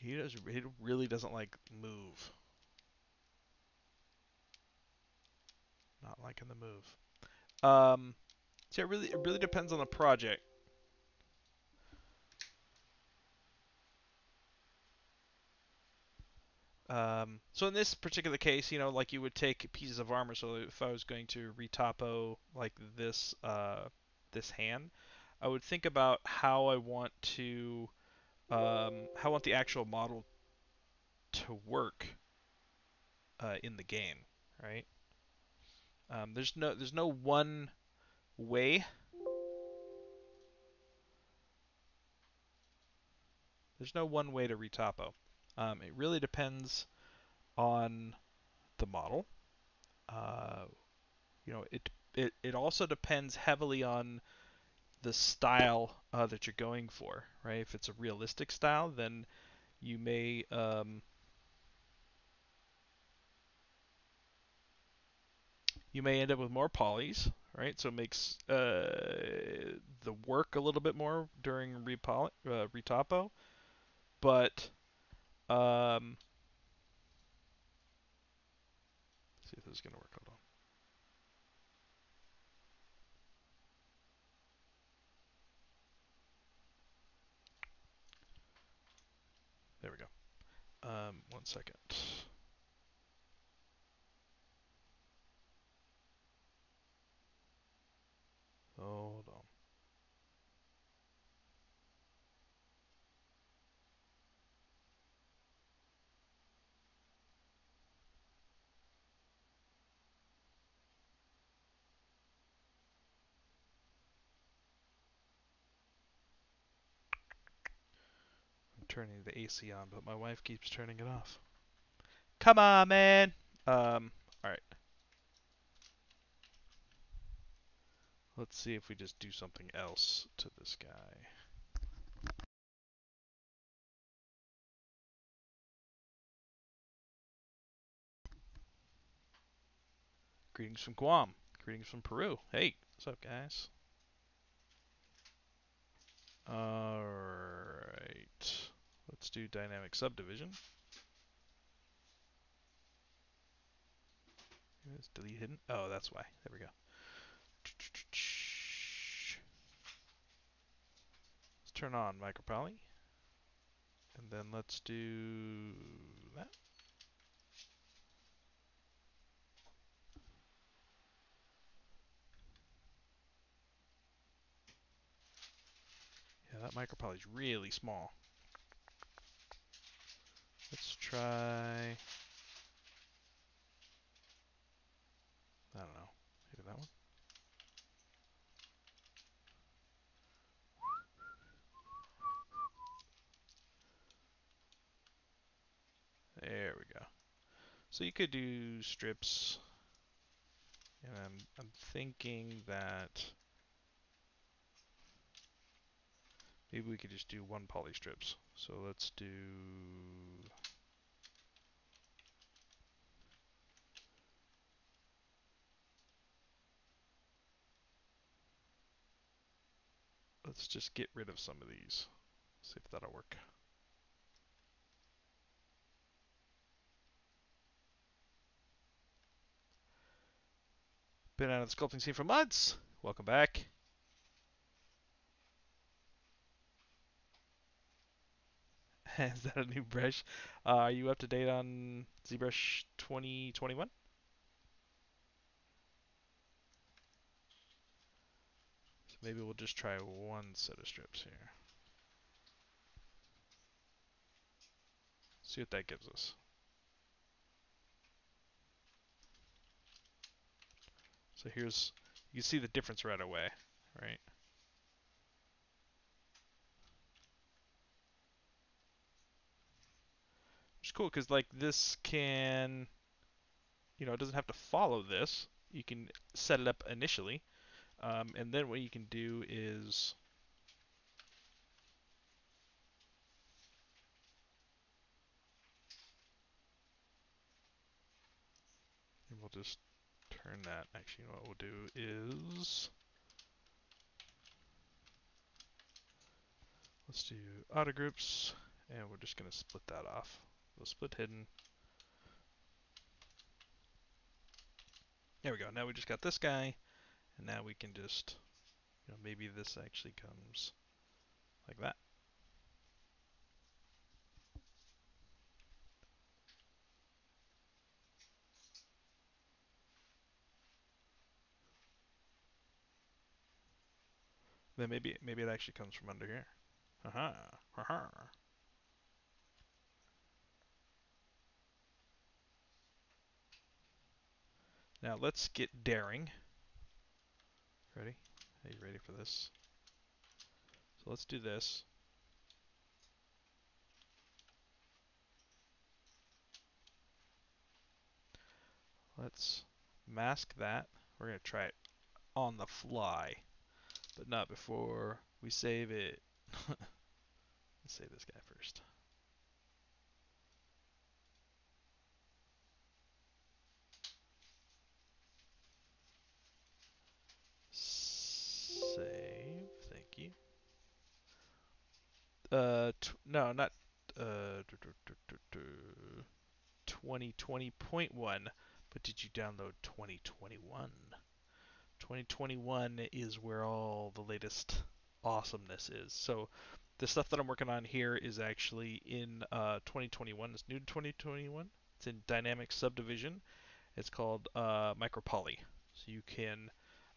He does. He really doesn't like move. Not liking the move. Um, so it really, it really depends on the project. Um, so in this particular case, you know, like you would take pieces of armor. So if I was going to retopo like this, uh, this hand, I would think about how I want to. Um, how I want the actual model to work uh, in the game, right? Um, there's no there's no one way. There's no one way to retopo. Um, it really depends on the model. Uh, you know, it it it also depends heavily on the style uh, that you're going for, right? If it's a realistic style, then you may um, you may end up with more polys, right? So it makes uh, the work a little bit more during repoly, uh, retopo, but um, let's see if this is going to work. Hold on. There we go. Um, one second. Hold on. Turning the A C on, but my wife keeps turning it off. Come on, man. Um, all right. Let's see if we just do something else to this guy. Greetings from Guam. Greetings from Peru. Hey, what's up, guys? All right. Let's do dynamic subdivision. Let's delete hidden. Oh, that's why. There we go. Let's turn on micropoly. And then let's do that. Yeah, that micropoly is really small. Let's try, I don't know, maybe that one. There we go. So you could do strips, and I'm, I'm thinking that maybe we could just do one poly strips. So let's do Let's just get rid of some of these. See if that'll work. Been out of the sculpting scene for months. Welcome back. Is that a new brush? Uh, are you up to date on ZBrush twenty twenty-one? So maybe we'll just try one set of strips here. See what that gives us. So here's, you can see the difference right away, right? Which is cool, because like this can, you know, it doesn't have to follow this. You can set it up initially, um, and then what you can do is and we'll just turn that. Actually, what we'll do is let's do auto groups, and we're just going to split that off. We'll split hidden. There we go. Now we just got this guy, and now we can just, you know, maybe this actually comes like that. Then maybe maybe it actually comes from under here. Haha. Haha. Now let's get daring. Ready? Are you ready for this? So let's do this. Let's mask that. We're going to try it on the fly, but not before we save it. Let's save this guy first. Save, thank you. Uh, t no, not uh, twenty twenty point one, but did you download twenty twenty-one? twenty twenty-one is where all the latest awesomeness is. So the stuff that I'm working on here is actually in uh, twenty twenty-one. It's new to twenty twenty-one. It's in dynamic subdivision. It's called uh, micropoly. So you can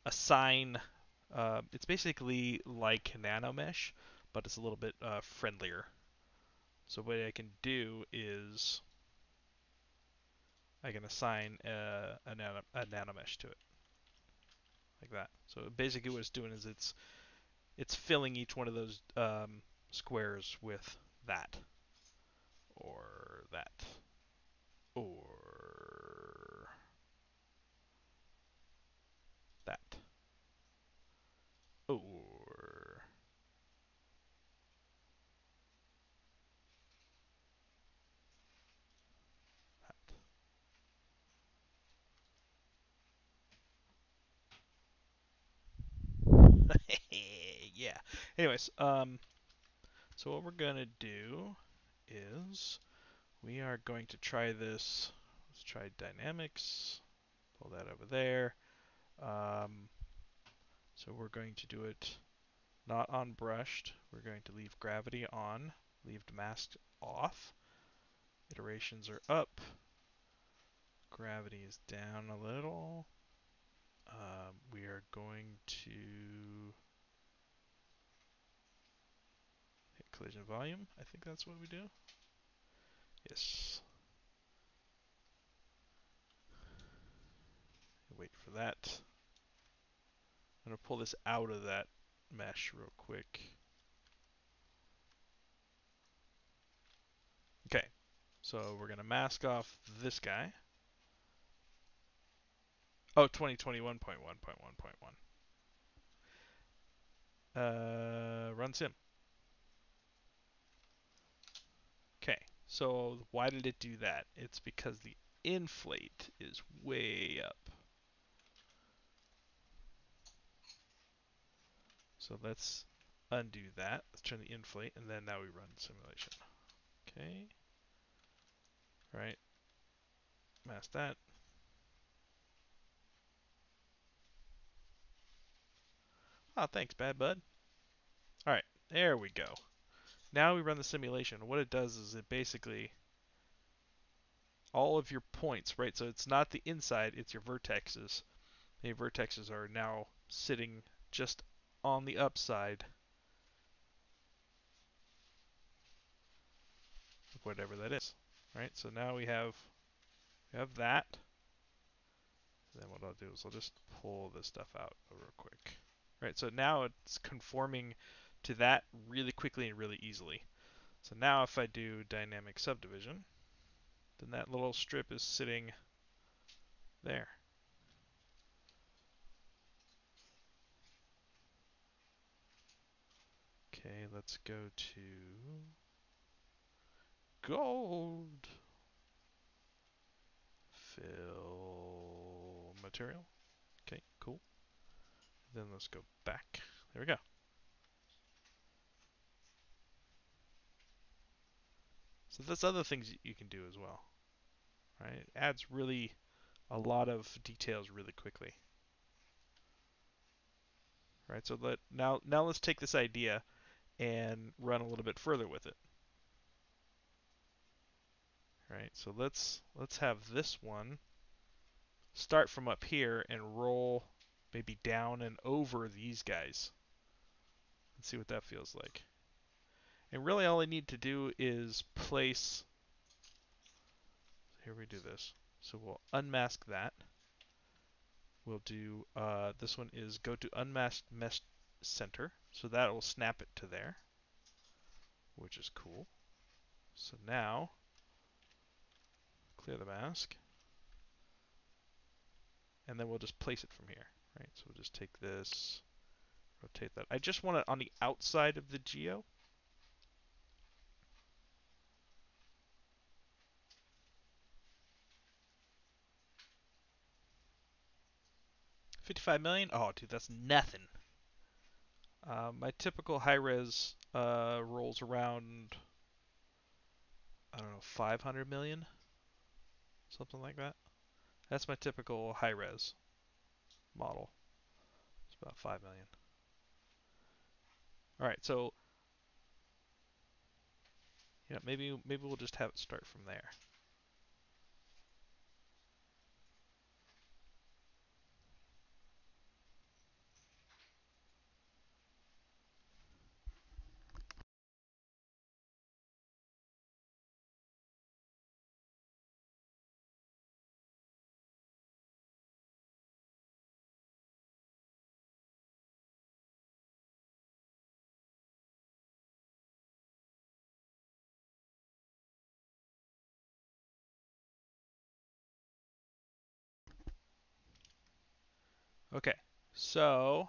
assign. Uh, it's basically like nanomesh, but it's a little bit uh, friendlier. So what I can do is I can assign a, a, nano, a nanomesh to it. Like that. So basically what it's doing is it's it's filling each one of those um, squares with that, or that, or that, or that. Yeah. Anyways, um, so what we're gonna do is we are going to try this. Let's try dynamics. Pull that over there. Um, so we're going to do it not on brushed. We're going to leave gravity on, leave mask off. Iterations are up. Gravity is down a little. Um, we are going to hit collision volume. I think that's what we do. Yes. Wait for that. I'm going to pull this out of that mesh real quick. Okay. So we're going to mask off this guy. Oh, twenty twenty-one point one point one point one. Uh, run sim. Okay, so why did it do that? It's because the inflate is way up. So let's undo that. Let's turn the inflate, and then now we run simulation. Okay. All right. Mask that. Oh, thanks, bad bud. All right, there we go. Now we run the simulation. What it does is it basically all of your points, right? So it's not the inside, it's your vertexes. The vertexes are now sitting just on the upside. Whatever that is. All right, so now we have we have that. Then what I'll do is I'll just pull this stuff out real quick. All right, so now it's conforming to that really quickly and really easily. So now if I do dynamic subdivision, then that little strip is sitting there. Okay, let's go to gold, fill material. Okay, cool. Then let's go back. There we go. So that's other things that you can do as well, right? It adds really a lot of details really quickly. Right, so let now now let's take this idea and run a little bit further with it. Right, so let's let's have this one start from up here and roll maybe down and over these guys. Let's see what that feels like. And really all I need to do is place, here we do this. So we'll unmask that. We'll do, uh, this one is go to unmasked mesh center. So that will snap it to there, which is cool. So now, clear the mask. And then we'll just place it from here, right? So we'll just take this, rotate that. I just want it on the outside of the geo. fifty-five million? Oh, dude, that's nothing. Uh, my typical high-res uh, rolls around, I don't know, five hundred million? Something like that. That's my typical high-res model. It's about five million. All right, so you know, maybe maybe we'll just have it start from there. Okay, so,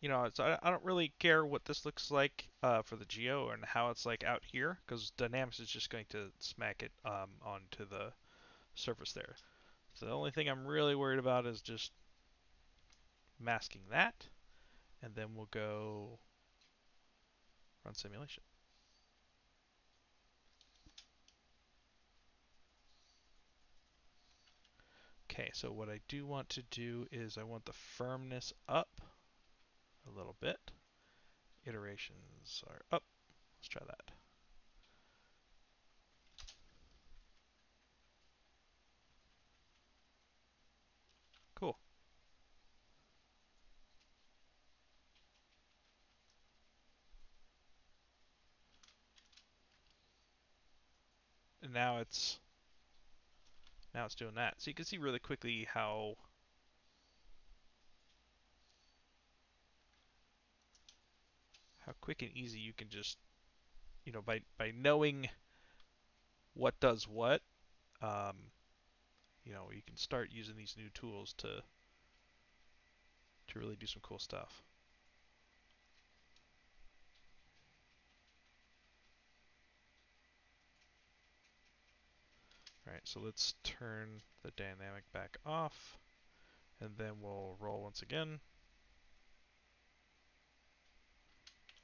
you know, so I, I don't really care what this looks like uh, for the geo and how it's like out here, because Dynamics is just going to smack it um, onto the surface there. So the only thing I'm really worried about is just masking that, and then we'll go run simulation. Okay, so what I do want to do is I want the firmness up a little bit. Iterations are up. Let's try that. Cool. And now it's Now it's doing that. So you can see really quickly how how quick and easy you can just, you know, by by knowing what does what, um, you know, you can start using these new tools to to really do some cool stuff. Alright, so let's turn the dynamic back off, and then we'll roll once again.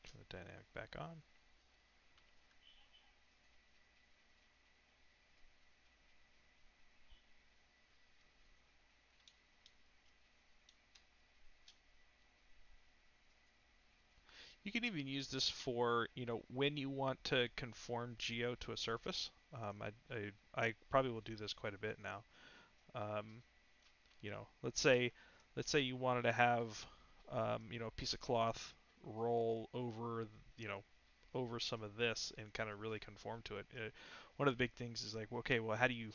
Turn the dynamic back on. You can even use this for, you know, when you want to conform geo to a surface. Um, I, I, I probably will do this quite a bit now. Um, you know, let's say, let's say you wanted to have, um, you know, a piece of cloth roll over, you know, over some of this and kind of really conform to it. Uh, one of the big things is like, okay, well, how do you,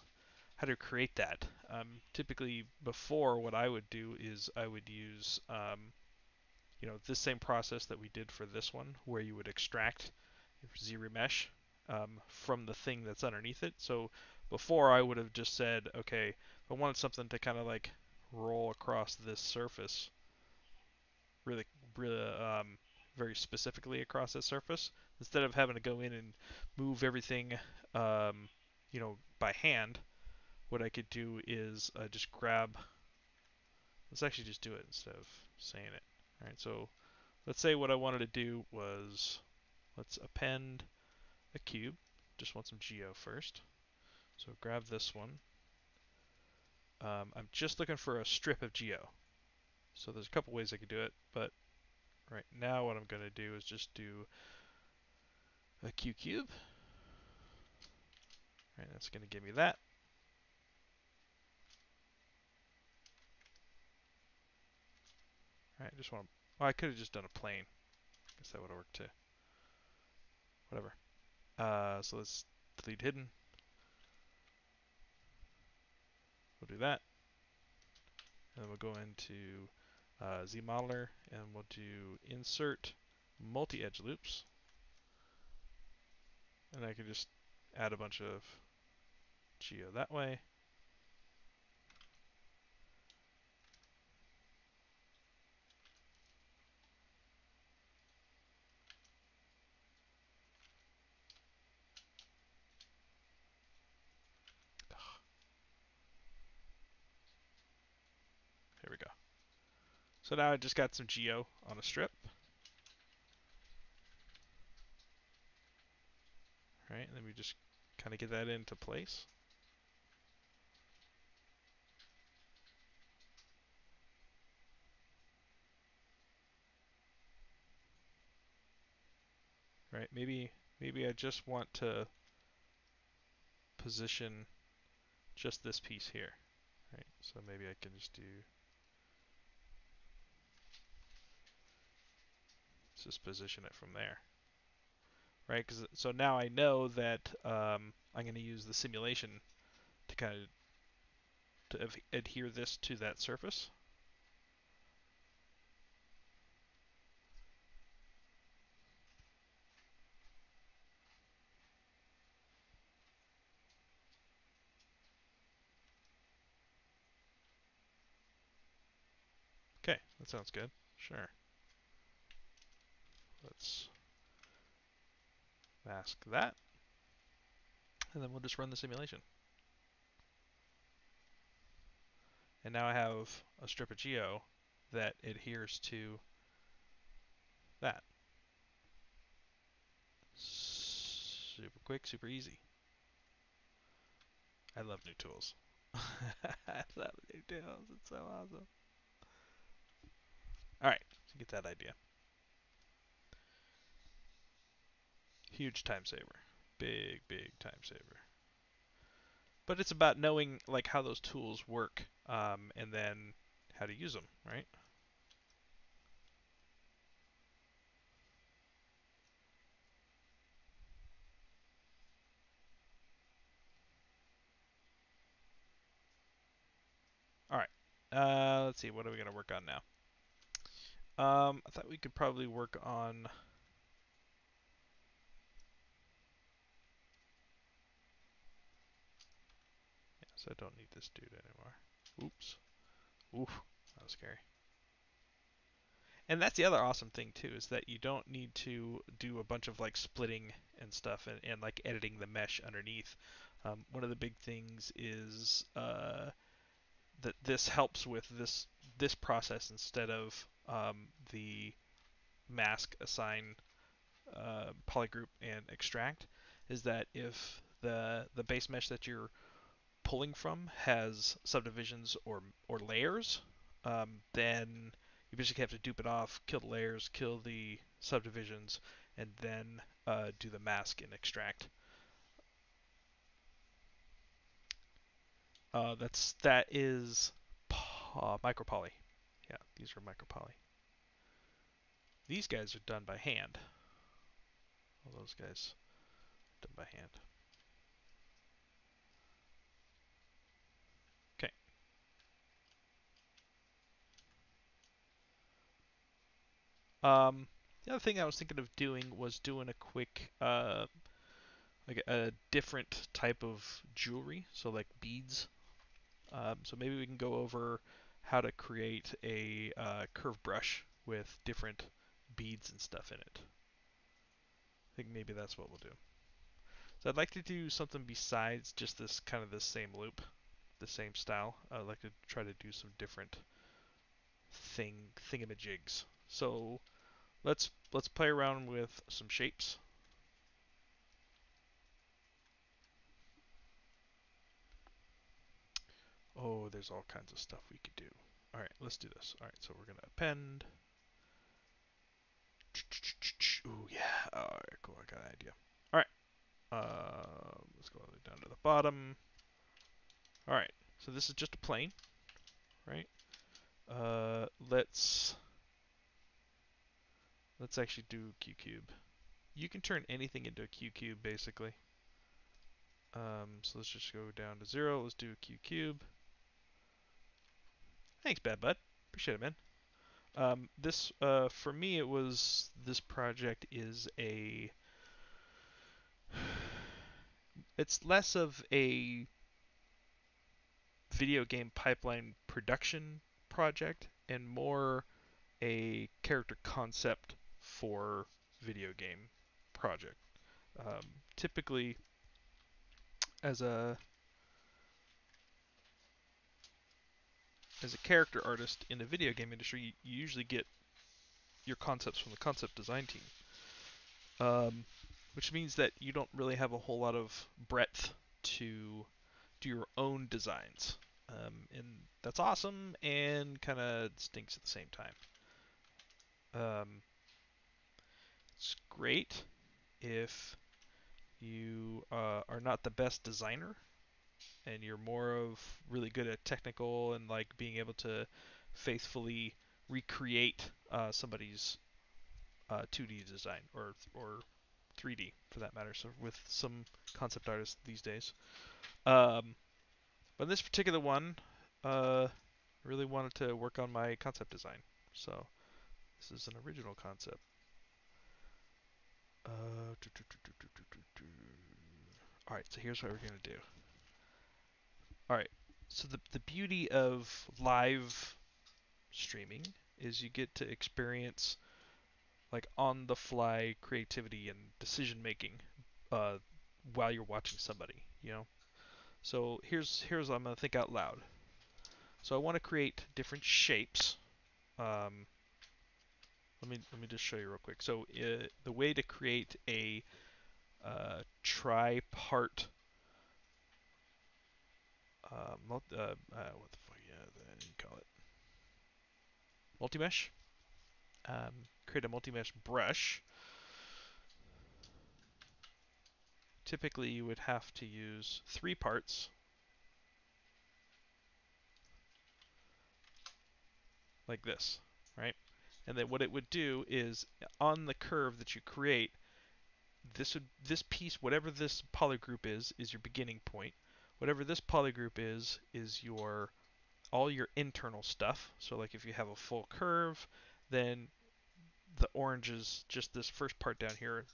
how to create that? Um, typically, before, what I would do is I would use, um, you know, this same process that we did for this one, where you would extract zero mesh um, from the thing that's underneath it. So before I would have just said, okay, if I wanted something to kind of like roll across this surface, really, really um, very specifically across this surface, instead of having to go in and move everything, um, you know, by hand, what I could do is uh, just grab, let's actually just do it instead of saying it. Alright, so let's say what I wanted to do was, let's append a cube. Just want some geo first. So grab this one. Um, I'm just looking for a strip of geo. So there's a couple ways I could do it, but right now what I'm going to do is just do a Q cube. Alright, that's going to give me that. I just want to, well, I could have just done a plane. I guess that would have worked too. Whatever. Uh, so let's delete hidden. We'll do that. And then we'll go into uh, Z Modeler and we'll do insert multi-edge loops. And I can just add a bunch of geo that way. So now I just got some geo on a strip. All right, and then we just kind of get that into place. All right, maybe maybe I just want to position just this piece here. All right, so maybe I can just do. Just position it from there, right? Because so now I know that um, I'm going to use the simulation to kind of to adhere this to that surface. Okay, that sounds good. Sure. Let's mask that, and then we'll just run the simulation. And now I have a strip of geo that adheres to that. Super quick, super easy. I love new tools. I love new tools. It's so awesome. All right, so get that idea. Huge time saver, big, big time saver. But it's about knowing like how those tools work um, and then how to use them, right? All right, uh, let's see, what are we gonna work on now? Um, I thought we could probably work on So I don't need this dude anymore. Oops. Oof, that was scary. And that's the other awesome thing too, is that you don't need to do a bunch of like splitting and stuff and, and like editing the mesh underneath. Um, one of the big things is uh, that this helps with this this process instead of um, the mask, assign, uh, polygroup, and extract. Is that if the the base mesh that you're pulling from has subdivisions or or layers, um, then you basically have to dupe it off, kill the layers, kill the subdivisions, and then uh, do the mask and extract. Uh, that's that is uh, micropoly. Yeah, these are micropoly. These guys are done by hand. All those guys done by hand. Okay. Um, the other thing I was thinking of doing was doing a quick, uh, like a different type of jewelry, so like beads. Um, so maybe we can go over how to create a uh, curved brush with different beads and stuff in it. I think maybe that's what we'll do. So I'd like to do something besides just this kind of the same loop, the same style. I'd like to try to do some different thing thingamajigs. So let's let's play around with some shapes. Oh, there's all kinds of stuff we could do. All right, let's do this. All right, so we're gonna append. Ooh, yeah. All right, cool. I got an idea. All right. Uh, let's go all the way down to the bottom. All right. So this is just a plane, right? Uh, let's let's actually do Q cube. You can turn anything into a Q cube, basically. Um, so let's just go down to zero. Let's do a Q cube. Thanks, Bad Bud. Appreciate it, man. Um, this, uh, for me, it was, this project is a, it's less of a video game pipeline production project and more a character concept for video game project. Um, typically, as a As a character artist in the video game industry, you usually get your concepts from the concept design team, um, which means that you don't really have a whole lot of breadth to do your own designs, um, and that's awesome and kind of stinks at the same time. Um, it's great if you uh, are not the best designer, and you're more of really good at technical and like being able to faithfully recreate uh, somebody's uh, two D design or or three D for that matter. So with some concept artists these days, um, but this particular one, uh, really wanted to work on my concept design. So this is an original concept. Uh, do, do, do, do, do, do, do. All right, so here's what we're gonna do. All right, so the, the beauty of live streaming is you get to experience like on the fly creativity and decision making uh, while you're watching somebody, you know? So here's, here's what I'm gonna think out loud. So I wanna create different shapes. Um, let me, let me just show you real quick. So uh, the way to create a uh, tri-part Uh, multi, uh, uh, what the fuck, yeah, you call it? Multi-mesh. Um, create a multi-mesh brush. Typically, you would have to use three parts. Like this, right? And then what it would do is, on the curve that you create, this would, this piece, whatever this polygroup is, is your beginning point. Whatever this polygroup is, is your all your internal stuff. So like if you have a full curve, then the orange is just this first part down here.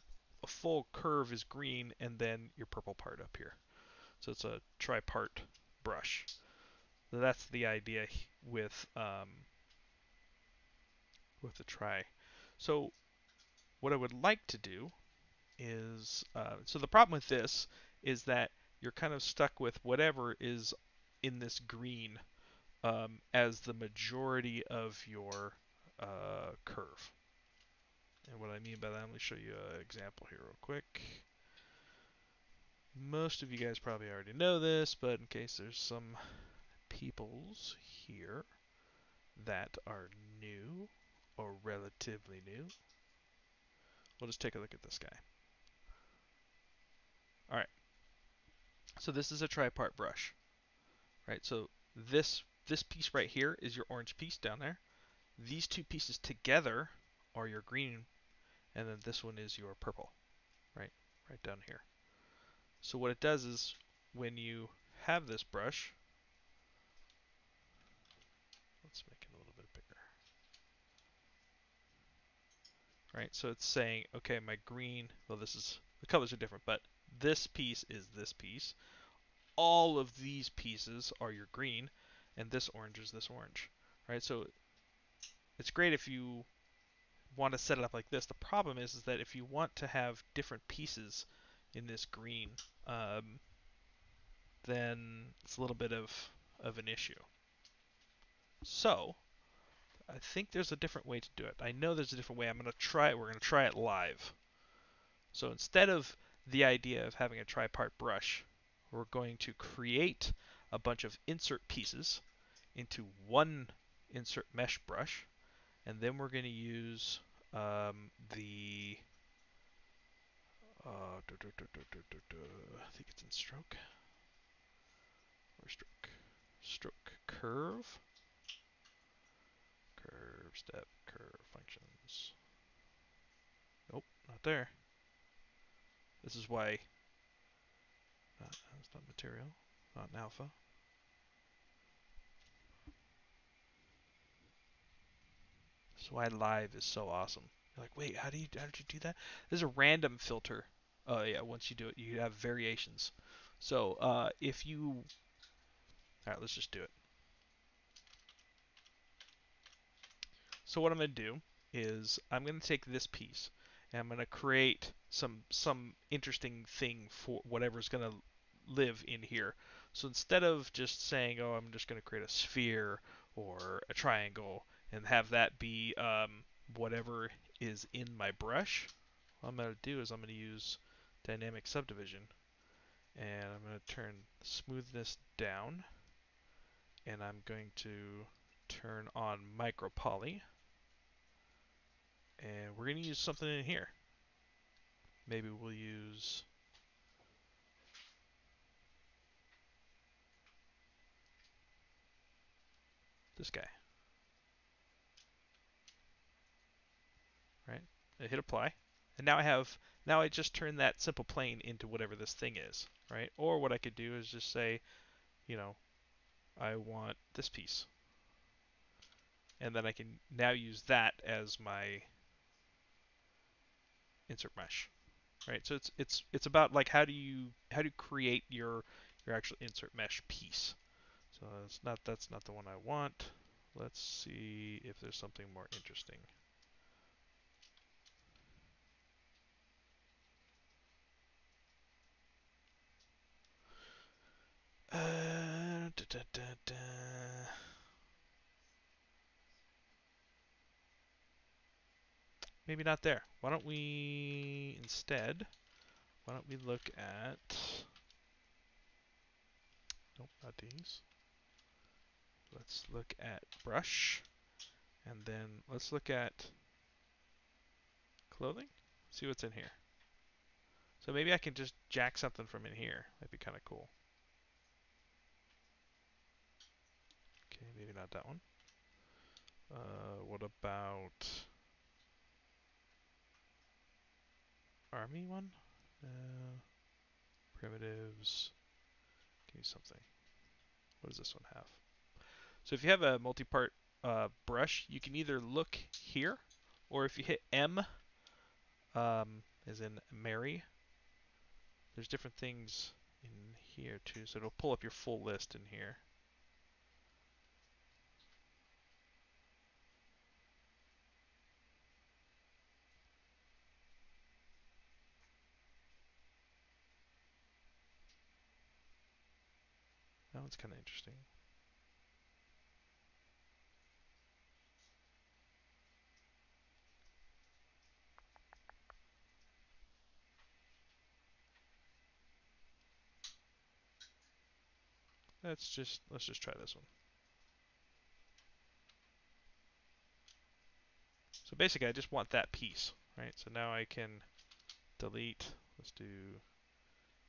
A full curve is green, and then your purple part up here. So it's a tri-part brush. So that's the idea with um, with the try. So what I would like to do is, uh, so the problem with this is that you're kind of stuck with whatever is in this green um, as the majority of your uh, curve. And what I mean by that, let me show you an example here real quick. Most of you guys probably already know this, but in case there's some peoples here that are new or relatively new, we'll just take a look at this guy. All right. So this is a tri-part brush, right? So this this piece right here is your orange piece down there. These two pieces together are your green, and then this one is your purple, right? Right down here. So what it does is when you have this brush, let's make it a little bit bigger. Right, so it's saying, okay, my green, well this is, the colors are different, but this piece is this piece. All of these pieces are your green, and this orange is this orange. Right, so it's great if you want to set it up like this. The problem is, is that if you want to have different pieces in this green, um, then it's a little bit of, of an issue. So I think there's a different way to do it. I know there's a different way. I'm going to try it. We're going to try it live. So instead of the idea of having a tri-part brush, we're going to create a bunch of insert pieces into one insert mesh brush, and then we're going to use um, the Uh, do, do, do, do, do, do, do. I think it's in stroke. Or stroke. Stroke curve. Curve, step, curve, functions. Nope, not there. This is why. Not, that's not material. Not an alpha. That's why live is so awesome. You're like, wait, how do you how did you do that? There's a random filter. Oh yeah, once you do it, you have variations. So uh, if you, all right, let's just do it. So what I'm gonna do is I'm gonna take this piece and I'm gonna create some some interesting thing for whatever's gonna live in here. So instead of just saying, oh, I'm just gonna create a sphere or a triangle and have that be um, whatever is in my brush, what I'm going to do is I'm going to use dynamic subdivision, and I'm going to turn smoothness down, and I'm going to turn on micro poly, and we're going to use something in here. Maybe we'll use this guy. Right? I hit apply, and now I have now I just turned that simple plane into whatever this thing is, right? Or what I could do is just say, you know, I want this piece, and then I can now use that as my insert mesh, right? So it's it's it's about like how do you how do you create your your actual insert mesh piece. So it's not that's not the one I want. Let's see if there's something more interesting. Uh, da, da, da, da. Maybe not there. Why don't we instead? Why don't we look at? Nope, not these. Let's look at brush, and then let's look at clothing. See what's in here. So maybe I can just jack something from in here. That'd be kind of cool. Maybe not that one. Uh, what about army one? Uh, primitives. Give me something. What does this one have? So if you have a multi-part uh, brush, you can either look here, or if you hit M, um, as in Mary, there's different things in here too, so it'll pull up your full list in here. That one's kind of interesting. Let's just let's just try this one. So basically I just want that piece, right? So now I can delete, let's do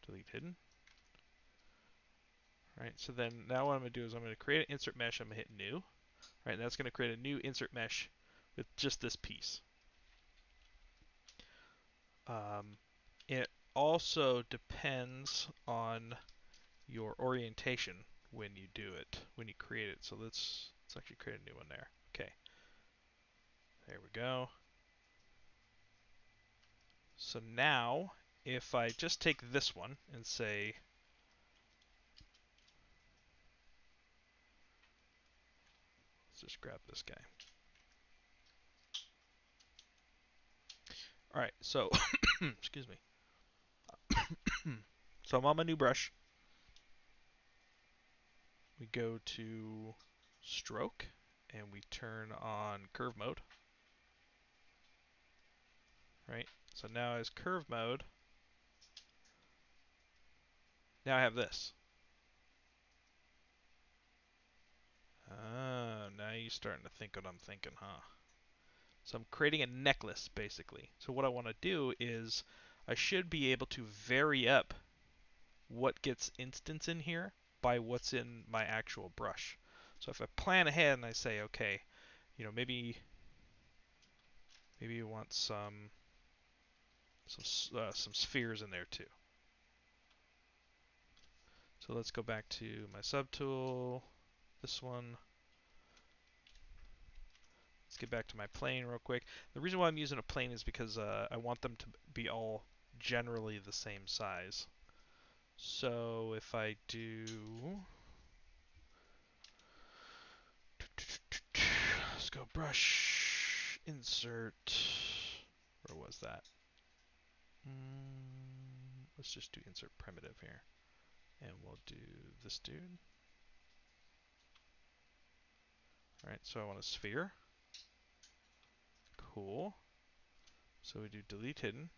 delete hidden. Right, so then now what I'm gonna do is I'm gonna create an insert mesh, I'm gonna hit new. Right, and that's gonna create a new insert mesh with just this piece. Um, it also depends on your orientation when you do it, when you create it. So let's let's actually create a new one there. Okay. There we go. So now if I just take this one and say let's just grab this guy. All right, so excuse me. So I'm on my new brush. We go to stroke and we turn on curve mode. Right, so now as curve mode, now I have this. Ah, now you're starting to think what I'm thinking, huh? So I'm creating a necklace basically. So what I want to do is I should be able to vary up what gets instanced in here by what's in my actual brush. So if I plan ahead and I say, okay, you know, maybe maybe you want some some uh, some spheres in there too. So let's go back to my subtool, this one. Let's get back to my plane real quick. The reason why I'm using a plane is because uh, I want them to be all generally the same size. So if I do, let's go brush, insert, where was that? Mm, let's just do insert primitive here. And we'll do this dude. All right, so I want a sphere. Cool. So we do delete hidden.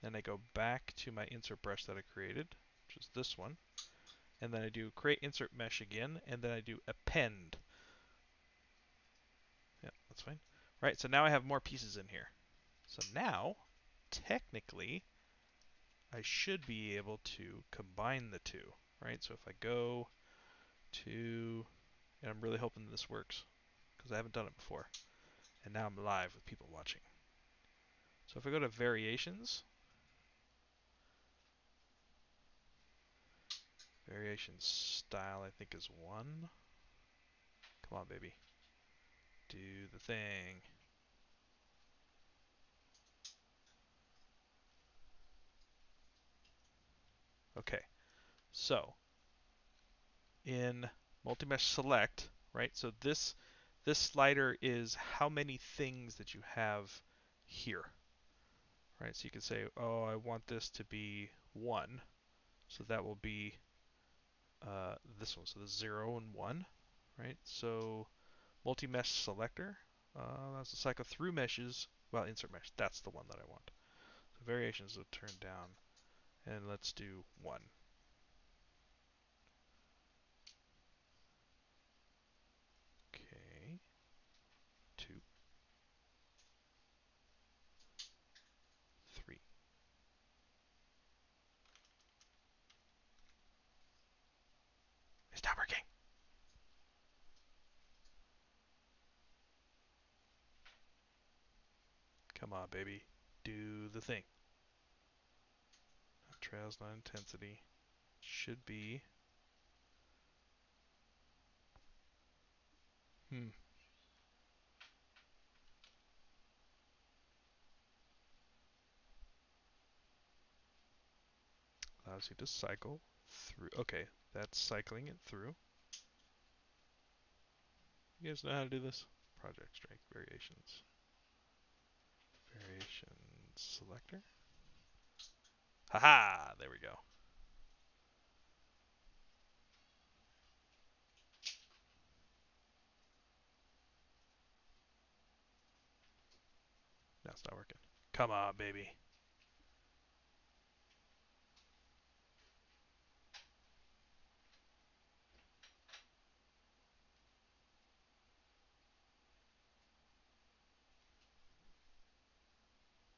Then I go back to my insert brush that I created, which is this one, and then I do create insert mesh again, and then I do append. Yeah, that's fine. Right, so now I have more pieces in here. So now, technically, I should be able to combine the two, right? So if I go to, and I'm really hoping this works, because I haven't done it before, and now I'm live with people watching. So if I go to variations, variation style, I think is one. Come on, baby. Do the thing. Okay. So in multi-mesh select, right? So this this slider is how many things that you have here. Right? So you can say, oh, I want this to be one. So that will be Uh, this one, so the zero and one, right? So multi-mesh selector, uh, that's the cycle through meshes, well, insert mesh, that's the one that I want. So variations will turn down, and let's do one. Okay, two, three. It's not working. Come on, baby. Do the thing. Trails, not intensity. Should be. Hmm. Allows you to cycle through. Okay, that's cycling it through. You guys know how to do this? Project Strength Variations. Variation Selector. Haha, there we go. That's not working. Come on, baby.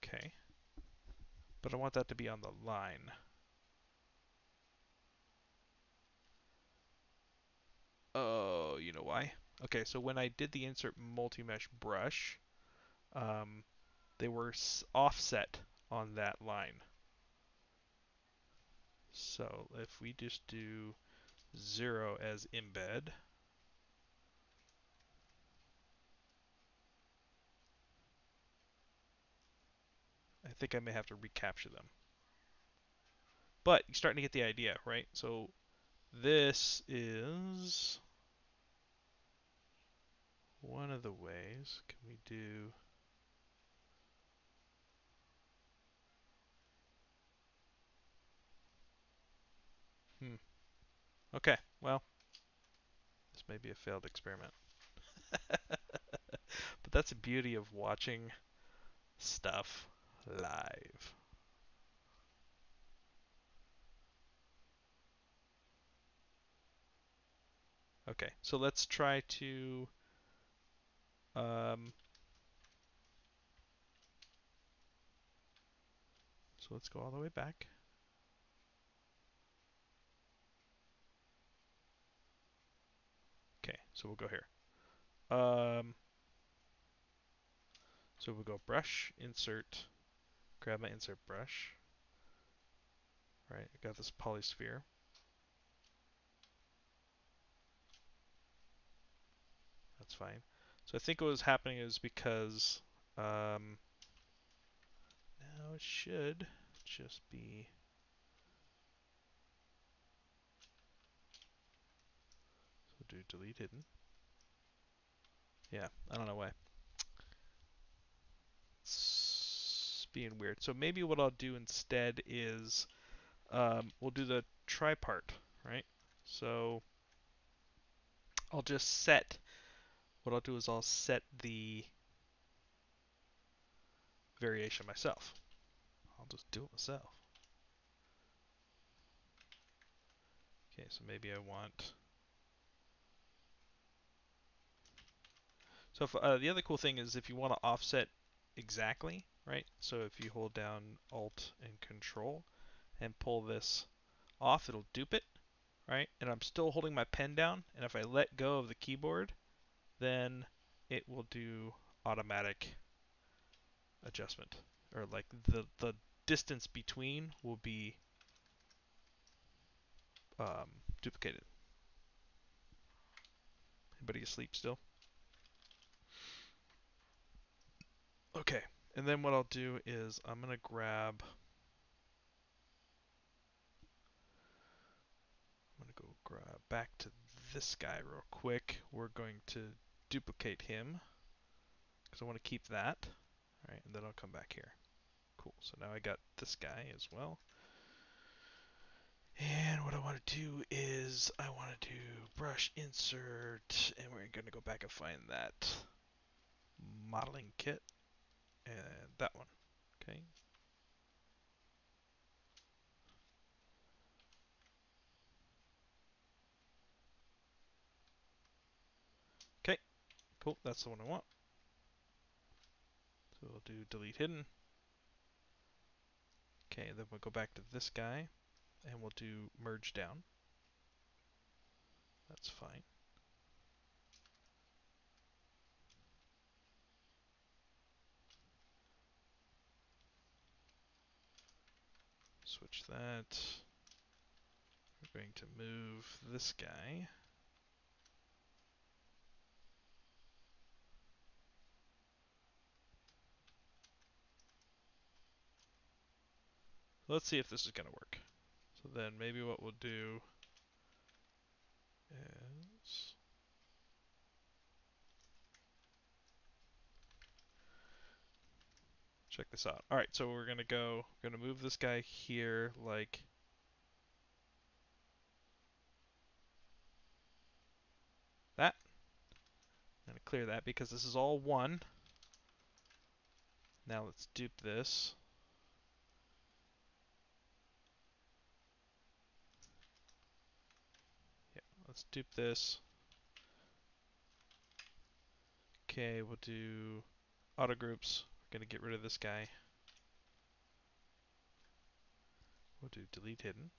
Okay. But I want that to be on the line. Oh, you know why? Okay, so when I did the insert multi-mesh brush, um, they were offset on that line. So if we just do zero as embed, I think I may have to recapture them. But you're starting to get the idea, right? So this is one of the ways. Can we do... Hmm. Okay, well, this may be a failed experiment. But that's the beauty of watching stuff live. Okay, so let's try to um so let's go all the way back. Okay, so we'll go here. Um, so we'll go brush, insert, grab my insert brush. All right, I got this polysphere. That's fine. So I think what was happening is because um, now it should just be. Do delete hidden. Yeah, I don't know why. It's being weird. So maybe what I'll do instead is um, we'll do the tripart, right? So I'll just set, what I'll do is I'll set the variation myself. I'll just do it myself. Okay, so maybe I want... So if, uh, the other cool thing is if you want to offset exactly, right? So if you hold down Alt and Control and pull this off, it'll dupe it, right? And I'm still holding my pen down, and if I let go of the keyboard, then it will do automatic adjustment, or like the the distance between will be um, duplicated. Anybody asleep still? Okay, and then what I'll do is I'm going to grab, I'm going to go grab back to this guy real quick. We're going to duplicate him because I want to keep that. All right, and then I'll come back here. Cool, so now I got this guy as well. And what I want to do is I want to do brush insert, and we're going to go back and find that modeling kit. And that one, okay. Okay, cool, that's the one I want. So we'll do delete hidden. Okay, then we'll go back to this guy and we'll do merge down. That's fine. Switch that. We're going to move this guy. Let's see if this is going to work. So then maybe what we'll do is check this out. All right, so we're gonna go, we're gonna move this guy here like that. I'm gonna clear that because this is all one. Now let's dupe this. Yeah, let's dupe this. Okay, we'll do auto groups. We're gonna get rid of this guy. We'll do delete hidden.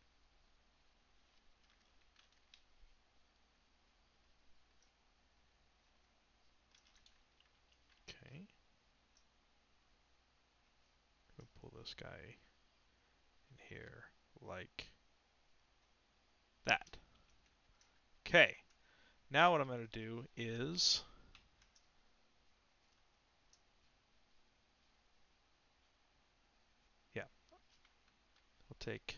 This guy in here like that. Okay, now what I'm going to do is yeah we'll take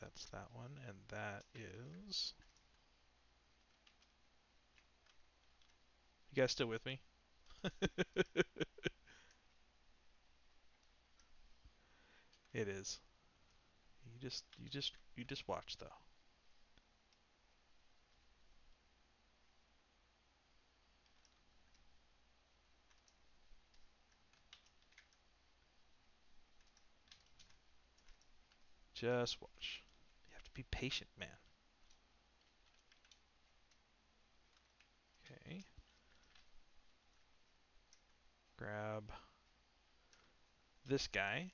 That's that one, and that is. You guys still with me? It is. You just, you just, you just watch though. Just watch. Be patient, man. Okay. Grab this guy.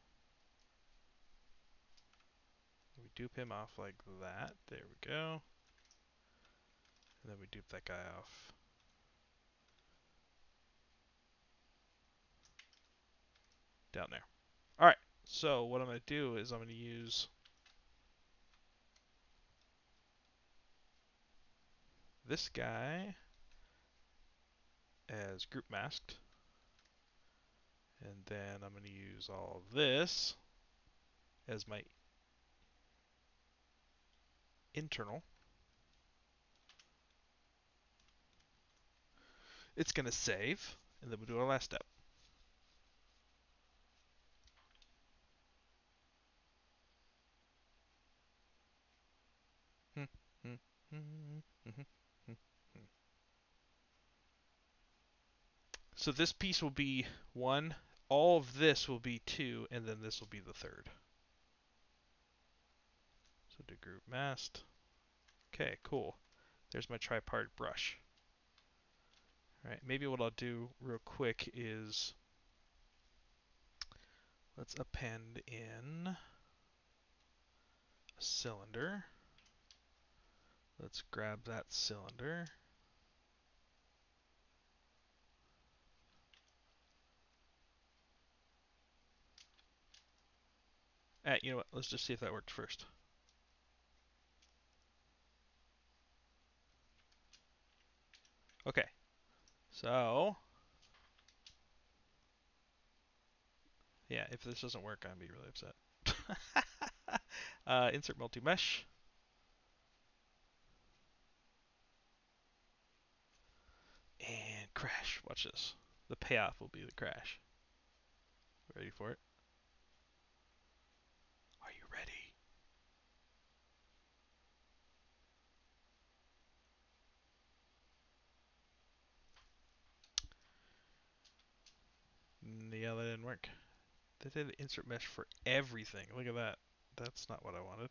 We dupe him off like that. There we go. And then we dupe that guy off. Down there. Alright, so what I'm going to do is I'm going to use this guy as group masked, and then I'm going to use all of this as my internal. It's going to save, and then we'll do our last step. Hmm, hmm, hmm, hmm. So this piece will be one, all of this will be two, and then this will be the third. So do group masked. Okay, cool. There's my tripart brush. All right, maybe what I'll do real quick is let's append in a cylinder. Let's grab that cylinder. Uh, you know what, let's just see if that worked first. Okay, so yeah, if this doesn't work, I'm gonna be really upset. uh, insert multi-mesh. And crash, watch this. The payoff will be the crash. Ready for it? Yeah, that didn't work. They did insert mesh for everything. Look at that. That's not what I wanted.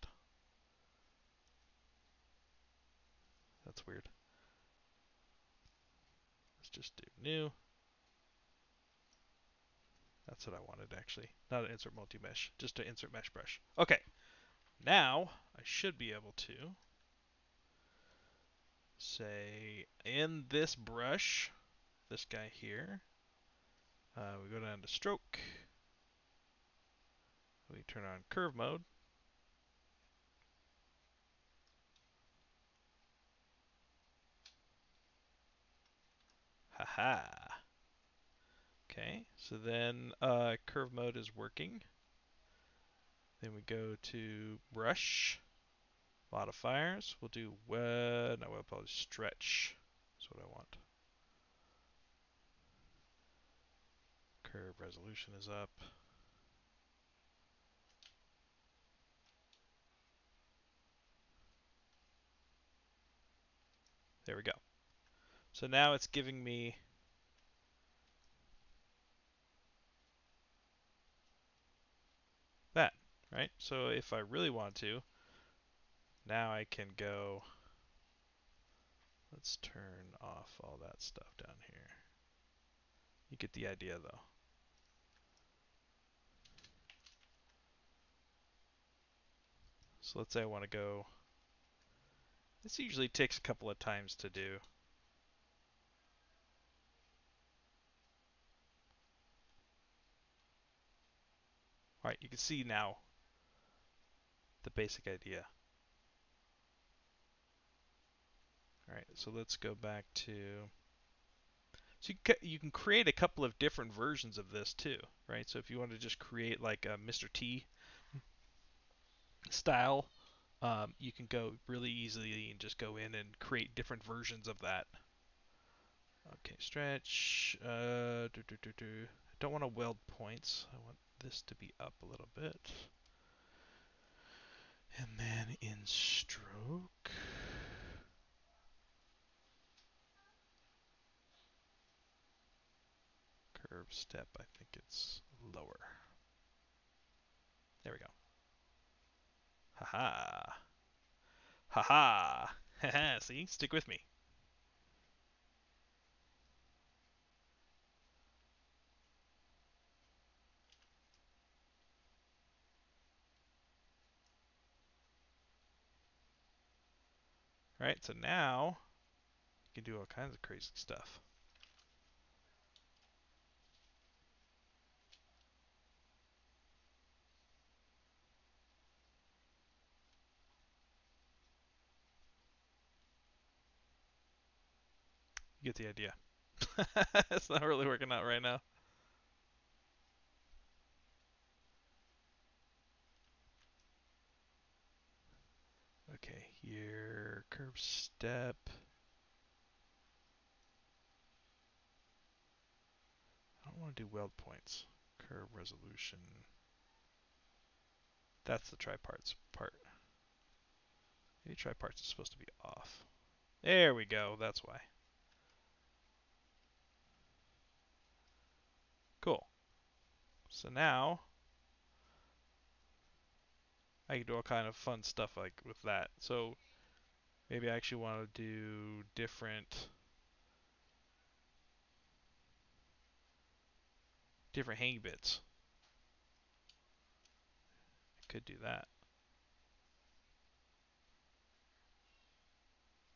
That's weird. Let's just do new. That's what I wanted, actually. Not an insert multi-mesh, just an insert mesh brush. Okay. Now, I should be able to say in this brush, this guy here, Uh, we go down to stroke, we turn on curve mode, Aha. Okay, so then uh, curve mode is working. Then we go to brush, modifiers. We'll do web, no, we'll probably stretch. That's what I want. Curve resolution is up. There we go. So now it's giving me that, right? So if I really want to, now I can go, let's turn off all that stuff down here. You get the idea though. So let's say I want to go, this usually takes a couple of times to do. All right, you can see now the basic idea. All right, so let's go back to, so you can create a couple of different versions of this too, right? So if you want to just create like a Mister T style, Um, you can go really easily and just go in and create different versions of that. Okay, stretch. Uh, do, do, do, do. I don't want to weld points. I want this to be up a little bit. And then in stroke. Curve step, I think it's lower. There we go. Haha. Haha. Haha. See? Stick with me. All right, so now you can do all kinds of crazy stuff. You get the idea. It's not really working out right now. Okay, here, curve step. I don't want to do weld points. Curve resolution. That's the triparts part. Maybe triparts is supposed to be off. There we go, that's why. Cool. So now I can do all kind of fun stuff like with that. So maybe I actually want to do different different hang bits. I could do that,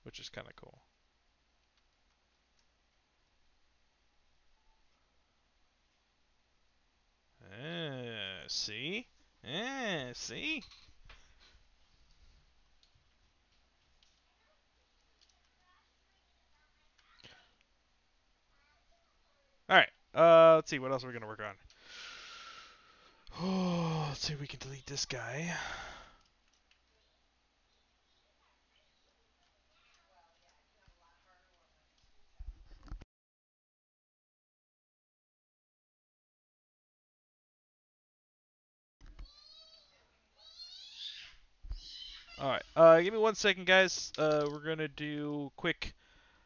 which is kind of cool. Uh, see? Uh, see? Alright, uh, let's see what else we're going to work on. Oh, let's see if we can delete this guy. Alright, uh, give me one second, guys. Uh, we're going to do a quick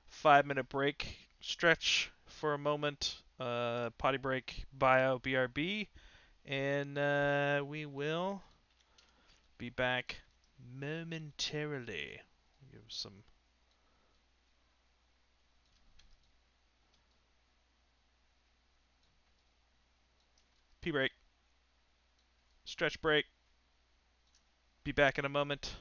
five minute break. Stretch for a moment. Uh, potty break, bio, B R B. And uh, we will be back momentarily. Give some... pee break. Stretch break. Be back in a moment.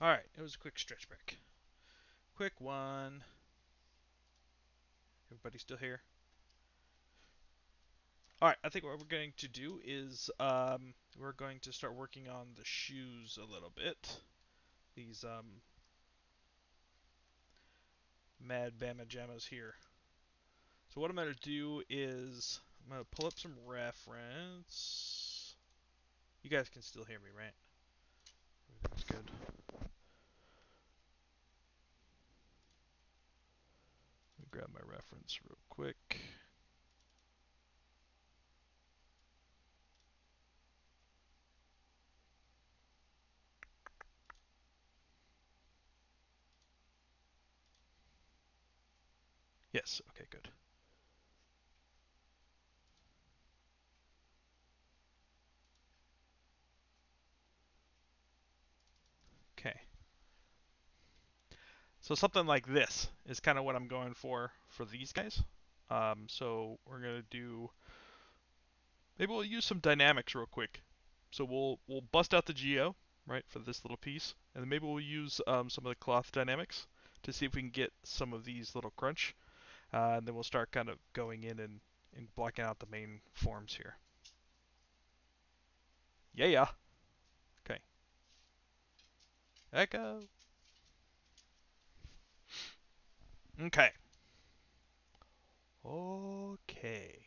Alright, it was a quick stretch break. Quick one. Everybody still here? Alright, I think what we're going to do is um, we're going to start working on the shoes a little bit. These um, Mad Bama Jammas here. So what I'm going to do is I'm going to pull up some reference. You guys can still hear me, right? That's good. Let me grab my reference real quick. Yes, okay, good. Okay. So something like this is kind of what I'm going for for these guys. Um, so we're going to do, maybe we'll use some dynamics real quick. So we'll we'll bust out the geo, right, for this little piece. And then maybe we'll use um, some of the cloth dynamics to see if we can get some of these little crunch. Uh, and then we'll start kind of going in and, and blocking out the main forms here. Yeah, yeah. Okay. Echo. Okay. Okay.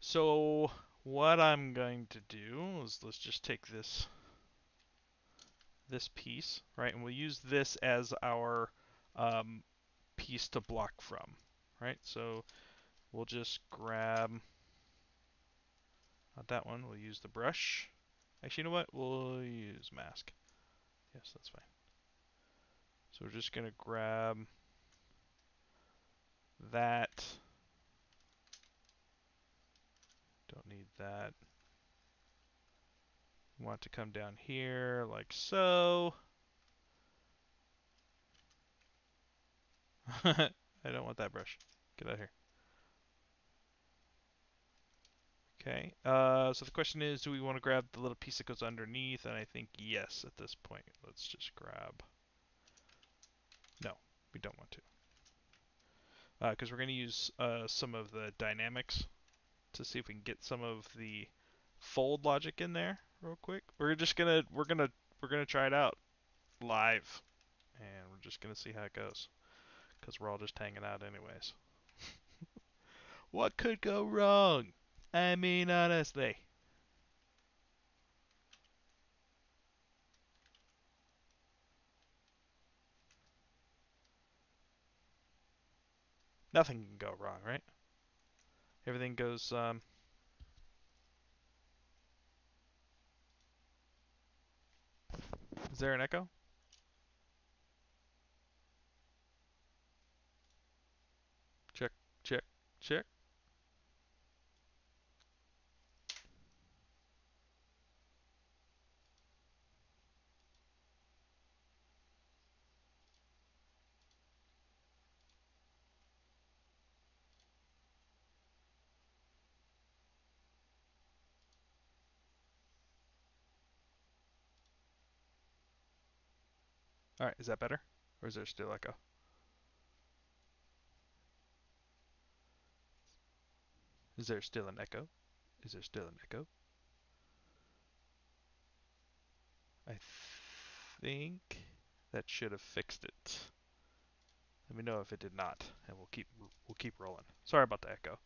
So what I'm going to do is let's just take this this piece, right? And we'll use this as our Um, piece to block from, right? So we'll just grab not that one. We'll use the brush. Actually, you know what? We'll use mask. Yes, that's fine. So we're just gonna grab that. Don't need that. We want to come down here like so. I don't want that brush. Get out of here. Okay. Uh, so the question is, do we want to grab the little piece that goes underneath? And I think yes at this point. Let's just grab. No, we don't want to. Because uh, we're going to use uh, some of the dynamics to see if we can get some of the fold logic in there real quick. We're just gonna we're gonna we're gonna try it out live, and we're just gonna see how it goes. Because we're all just hanging out anyways. What could go wrong? I mean, honestly. Nothing can go wrong, right? Everything goes, um... Is there an echo? Check, check. All right, is that better? Or is there still echo? Is there still an echo? Is there still an echo? I th think that should have fixed it. Let me know if it did not, and we'll keep we'll keep rolling. Sorry about the echo.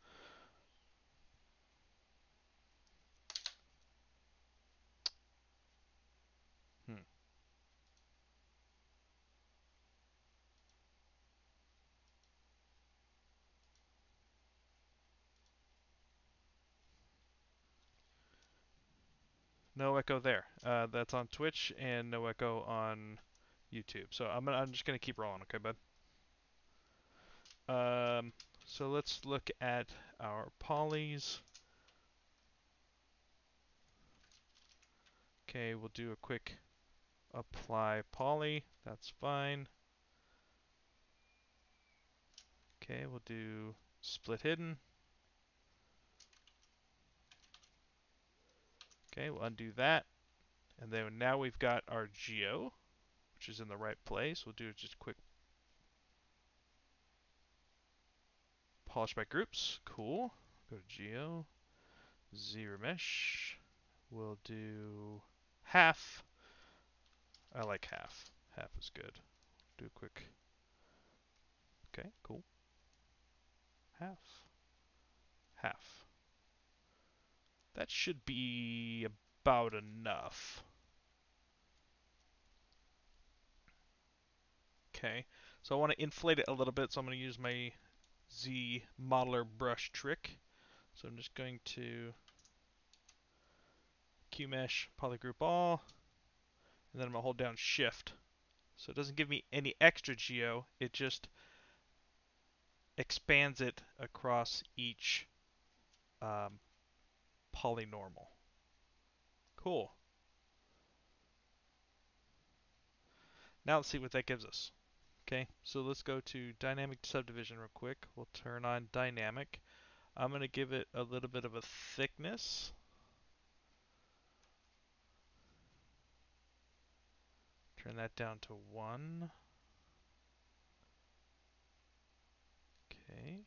Hmm. No echo there. Uh, that's on Twitch and no echo on YouTube. So I'm gonna, I'm just gonna keep rolling, okay, bud? Um, so let's look at our polys. Okay, we'll do a quick apply poly. That's fine. Okay, we'll do split hidden. Okay, we'll undo that, And then now we've got our geo, which is in the right place. We'll do just quick polish by groups. Cool. Go to geo, zero mesh. We'll do half. I like half. Half is good. Do a quick. Okay, cool. Half. Half. That should be about enough. Okay, so I want to inflate it a little bit, so I'm going to use my Z modeler brush trick. So I'm just going to Q mesh, polygroup all, and then I'm going to hold down shift. So it doesn't give me any extra geo, it just expands it across each um, polynormal. Cool. Now let's see what that gives us. Okay, so let's go to dynamic subdivision real quick. We'll turn on dynamic. I'm going to give it a little bit of a thickness. Turn that down to one. Okay.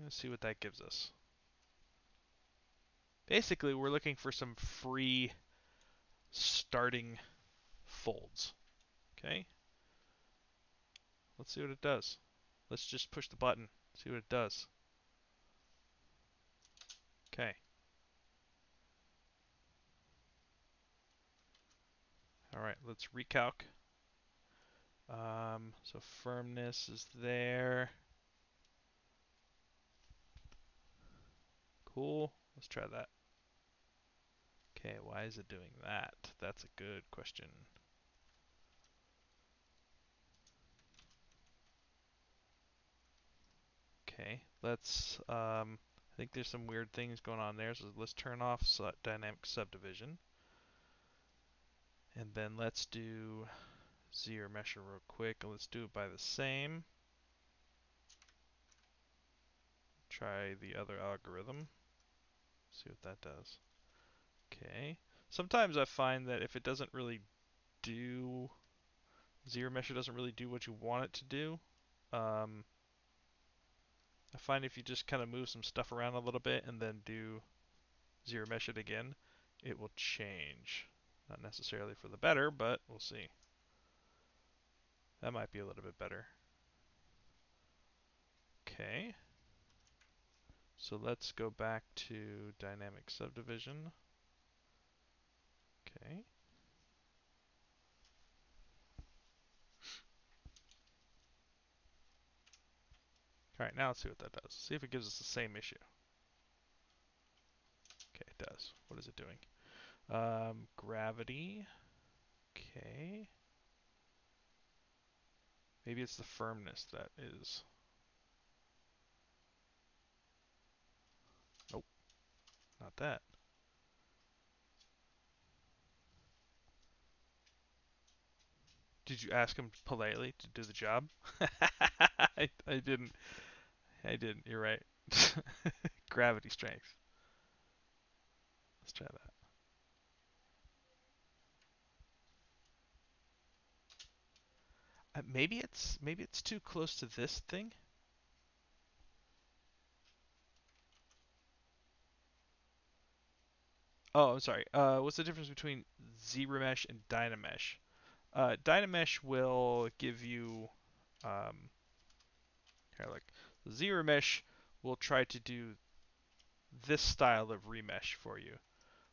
Let's see what that gives us. Basically, we're looking for some free starting folds. Okay. Let's see what it does. Let's just push the button. See what it does. Okay. All right, let's recalc. Um, so firmness is there. Cool. Let's try that. Okay, why is it doing that? That's a good question. Okay, let's. Um, I think there's some weird things going on there, so let's turn off su- dynamic subdivision. And then let's do zero measure real quick, and let's do it by the same. Try the other algorithm. See what that does. Okay. Sometimes I find that if it doesn't really do, zero measure doesn't really do what you want it to do. Um, I find if you just kind of move some stuff around a little bit and then do zero mesh it again, it will change. Not necessarily for the better, but we'll see. That might be a little bit better. Okay. So let's go back to dynamic subdivision. Okay. Alright, now let's see what that does. See if it gives us the same issue. Okay, it does. What is it doing? Um, gravity. Okay. Maybe it's the firmness that is. Nope. Not that. Did you ask him politely to do the job? I, I didn't. I didn't. You're right. Gravity strength. Let's try that. Uh, maybe it's maybe it's too close to this thing. Oh, I'm sorry. Uh, what's the difference between ZBrush and Dynamesh? Uh, Dynamesh will give you, um, here, look. ZBrush will try to do this style of remesh for you,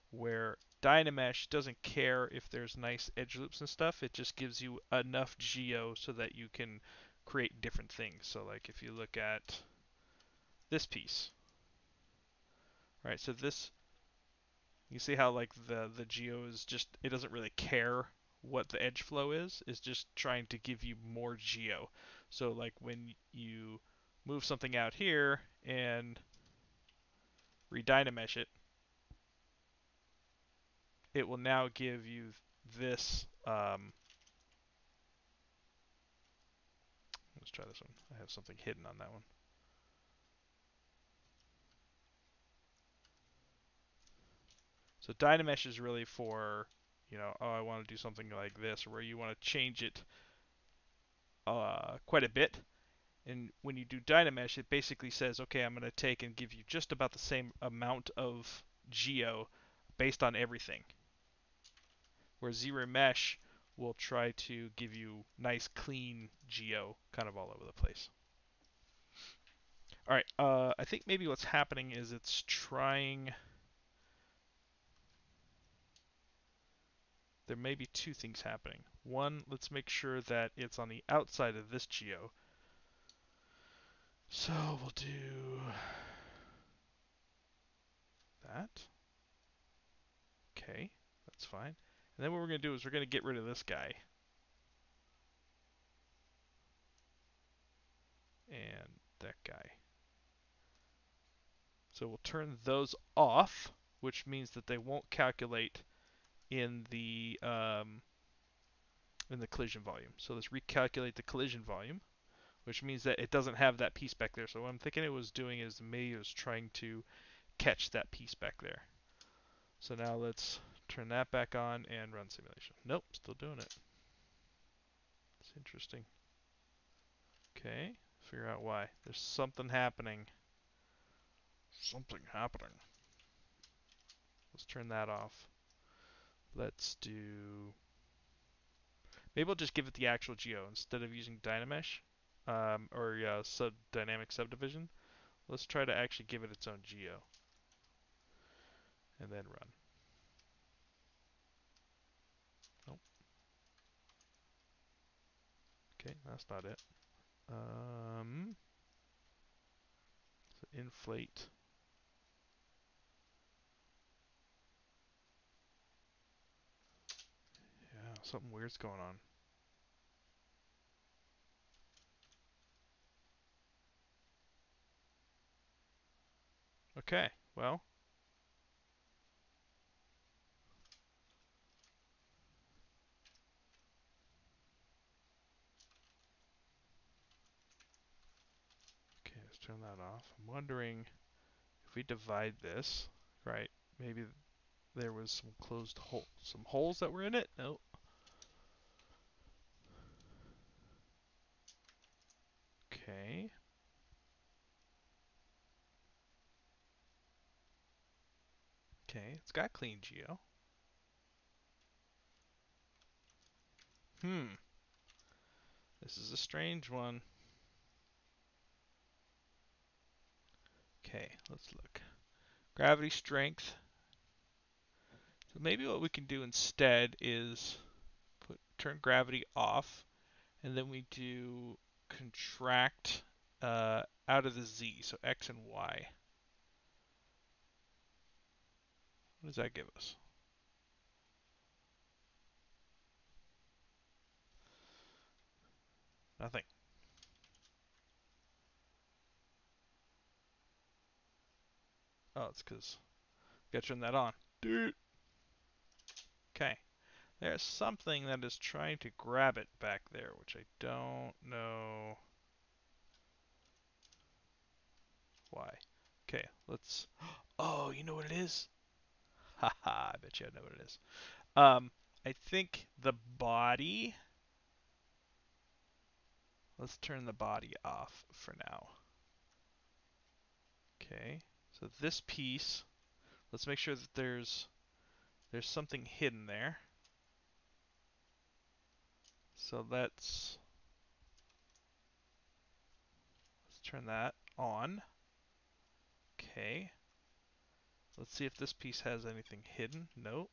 where Dynamesh doesn't care if there's nice edge loops and stuff. It just gives you enough geo so that you can create different things. So like if you look at this piece, right? So this, you see how like the, the geo is just, it doesn't really care what the edge flow is. It's just trying to give you more geo. So like when you move something out here and re-Dynamesh it, it will now give you this, um, let's try this one. I have something hidden on that one. So Dynamesh is really for, you know, oh, I want to do something like this, where you want to change it uh, quite a bit. And when you do Dynamesh, it basically says, okay, I'm going to take and give you just about the same amount of geo based on everything. Where Zero Mesh will try to give you nice, clean geo kind of all over the place. All right, uh, I think maybe what's happening is it's trying... There may be two things happening. One, let's make sure that it's on the outside of this geo. So we'll do that. Okay, that's fine. And then what we're going to do is we're going to get rid of this guy. And that guy. So we'll turn those off, which means that they won't calculate in the um, in the collision volume. So let's recalculate the collision volume, which means that it doesn't have that piece back there. So what I'm thinking it was doing is maybe it was trying to catch that piece back there. So now let's turn that back on and run simulation. Nope, still doing it. It's interesting. Okay, figure out why. There's something happening. Something happening. Let's turn that off. Let's do... Maybe I'll just give it the actual geo instead of using Dynamesh um, or uh, sub dynamic subdivision. Let's try to actually give it its own geo and then run. Nope. Okay, that's not it. Um, so inflate. Something weird's going on. Okay, well. Okay, let's turn that off. I'm wondering if we divide this, right? Maybe there was some closed holes, some holes that were in it? Nope. Okay. Okay, it's got clean geo. Hmm. This is a strange one. Okay, let's look. Gravity strength. So maybe what we can do instead is put turn gravity off, and then we do contract uh, out of the Z, so X and Y. What does that give us? Nothing. Oh, it's because I got to turn that on. Dude. Okay. There's something that is trying to grab it back there, which I don't know why. Okay, let's... Oh, you know what it is? Haha, I bet you I know what it is. Um, I think the body... Let's turn the body off for now. Okay, so this piece... Let's make sure that there's there's something hidden there. So let's let's turn that on. Okay. Let's see if this piece has anything hidden. Nope.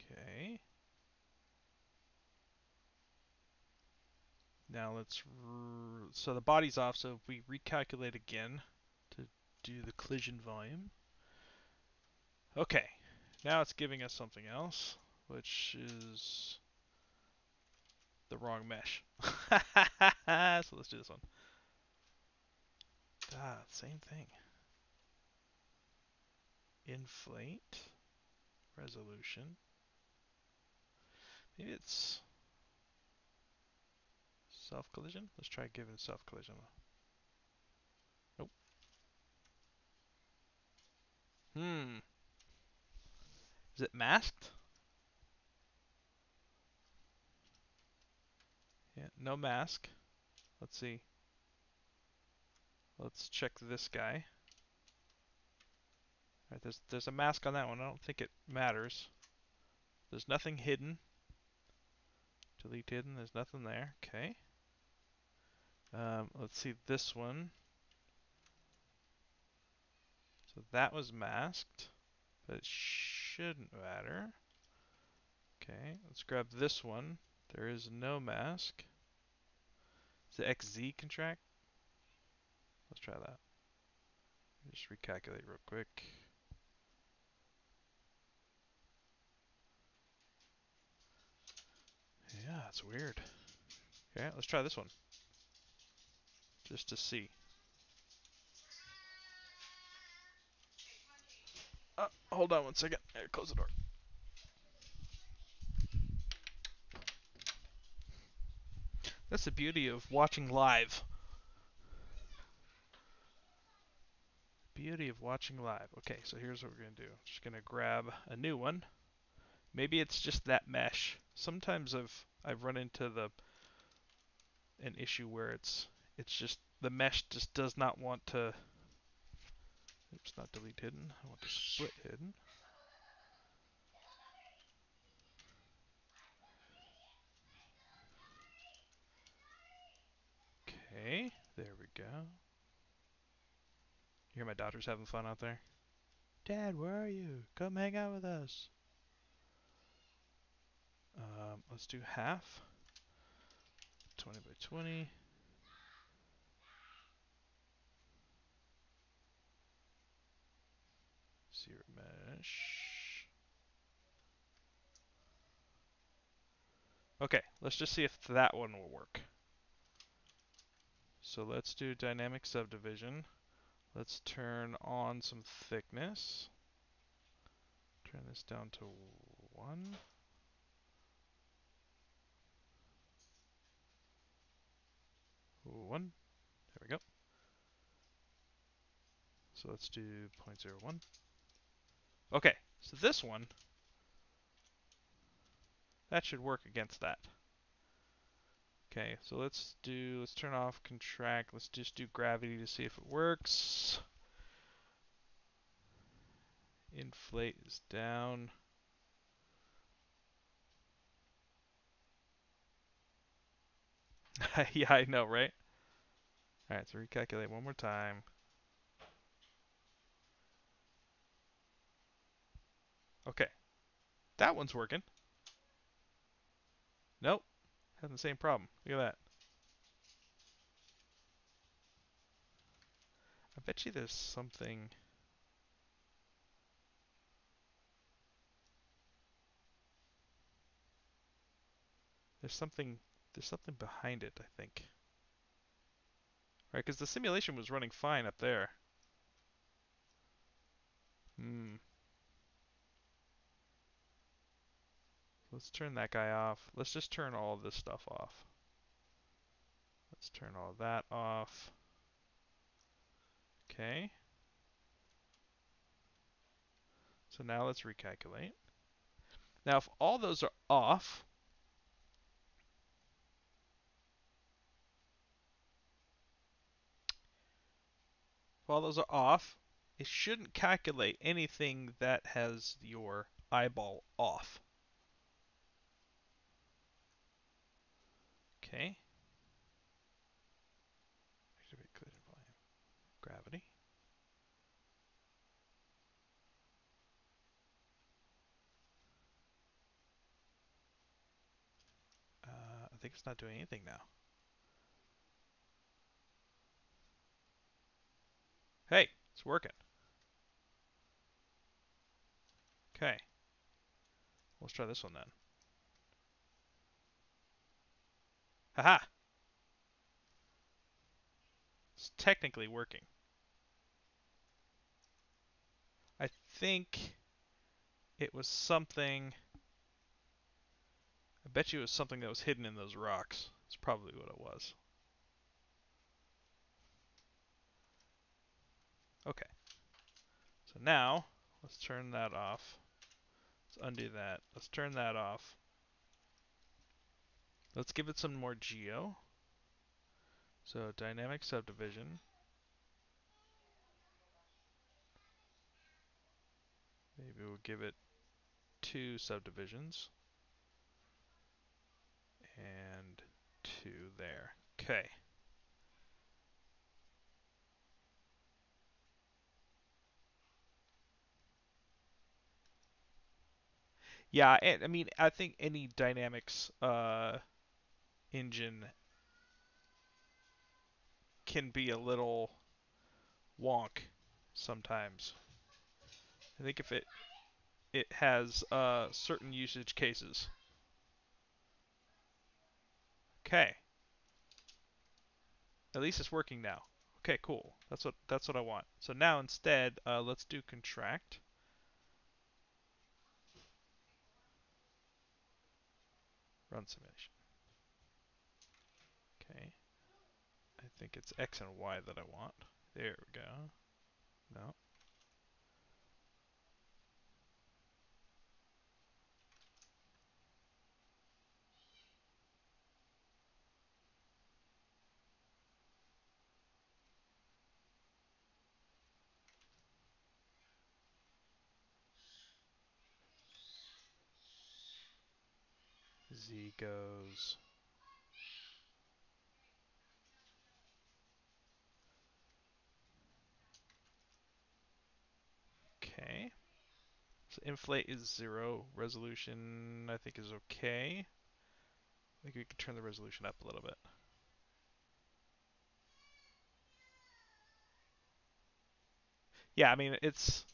Okay. Now let's r so the body's off. So if we recalculate again to do the collision volume. Okay. Now it's giving us something else, which is the wrong mesh. So let's do this one. Ah, same thing. Inflate. Resolution. Maybe it's self-collision? Let's try giving self-collision. Nope. Hmm. Is it masked? Yeah, no mask. Let's see. Let's check this guy. All right, there's there's a mask on that one. I don't think it matters. There's nothing hidden. Delete hidden. There's nothing there. Okay. Um, let's see this one. So that was masked, but it shouldn't matter. Okay, let's grab this one. There is no mask. Is it X Z contract? Let's try that. Just recalculate real quick. Yeah, it's weird. Okay, let's try this one. Just to see. Uh, hold on one second. Here, close the door. That's the beauty of watching live. Beauty of watching live. Okay, so here's what we're going to do. I'm just going to grab a new one. Maybe it's just that mesh. Sometimes I've I've run into the an issue where it's it's just the mesh just does not want to. Oops, not delete hidden. I want to split hidden. Okay, there we go. You hear my daughter's having fun out there? Dad, where are you? Come hang out with us. Um, let's do half. twenty by twenty. Zero mesh. Okay, let's just see if that one will work. So let's do dynamic subdivision. Let's turn on some thickness. Turn this down to one. One. There we go. So let's do zero point zero one. Okay, so this one, that should work against that. Okay, so let's do, let's turn off contract. Let's just do gravity to see if it works. Inflate is down. Yeah, I know, right? All right, so recalculate one more time. Okay, that one's working. Nope, having the same problem. Look at that. I bet you there's something. There's something. There's something behind it, I think. Right, because the simulation was running fine up there. Hmm. Let's turn that guy off. Let's just turn all of this stuff off. Let's turn all of that off. Okay. So now let's recalculate. Now if all those are off, all those are off, it shouldn't calculate anything that has your eyeball off. Okay. Gravity. Uh, I think it's not doing anything now. Hey, it's working. Okay. Let's try this one then. Haha! It's technically working. I think it was something. I bet you it was something that was hidden in those rocks. That's probably what it was. Okay, so now let's turn that off. Let's undo that. Let's turn that off. Let's give it some more geo. So dynamic subdivision. Maybe we'll give it two subdivisions. And two there. Okay. Yeah, and I mean, I think any dynamics uh, engine can be a little wonk sometimes. I think if it it has uh, certain usage cases. Okay. At least it's working now. Okay, cool. That's what that's what I want. So now instead, uh, let's do contract. Run simulation. Okay. I think it's X and Y that I want. There we go. No. Z goes okay. So inflate is zero. Resolution I think is okay. I think we could turn the resolution up a little bit. Yeah, I mean it's.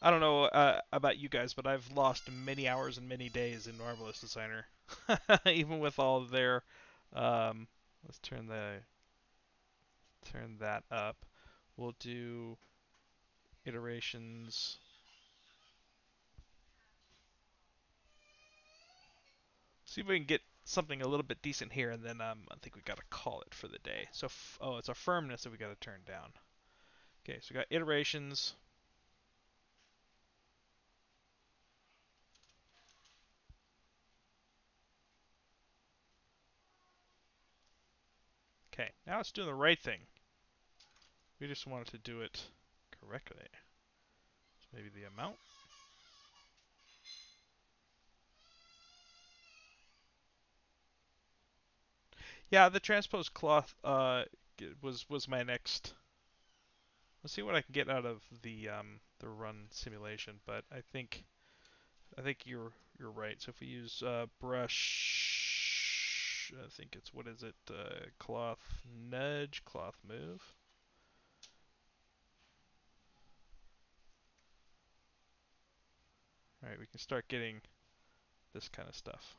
I don't know uh, about you guys, but I've lost many hours and many days in Marvelous Designer, even with all of their. Um, let's turn the turn that up. We'll do iterations. See if we can get something a little bit decent here, and then um, I think we got to call it for the day. So, f oh, it's our firmness that we got to turn down. Okay, so we got iterations. Okay, now it's doing the right thing. We just wanted to do it correctly. So maybe the amount. Yeah, the transpose cloth uh, was was my next. Let's see what I can get out of the um, the run simulation. But I think I think you're you're right. So if we use uh, brush. I think it's, what is it, uh, cloth nudge, cloth move. Alright, we can start getting this kind of stuff.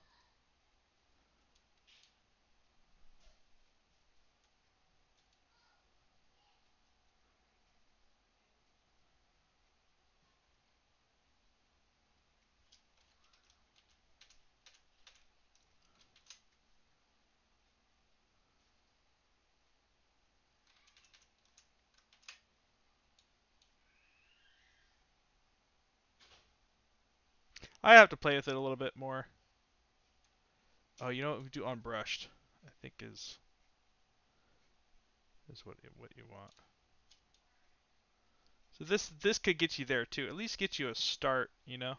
I have to play with it a little bit more. Oh, you know what we do on brushed, I think is is what what you want. So this this could get you there too. At least get you a start, you know.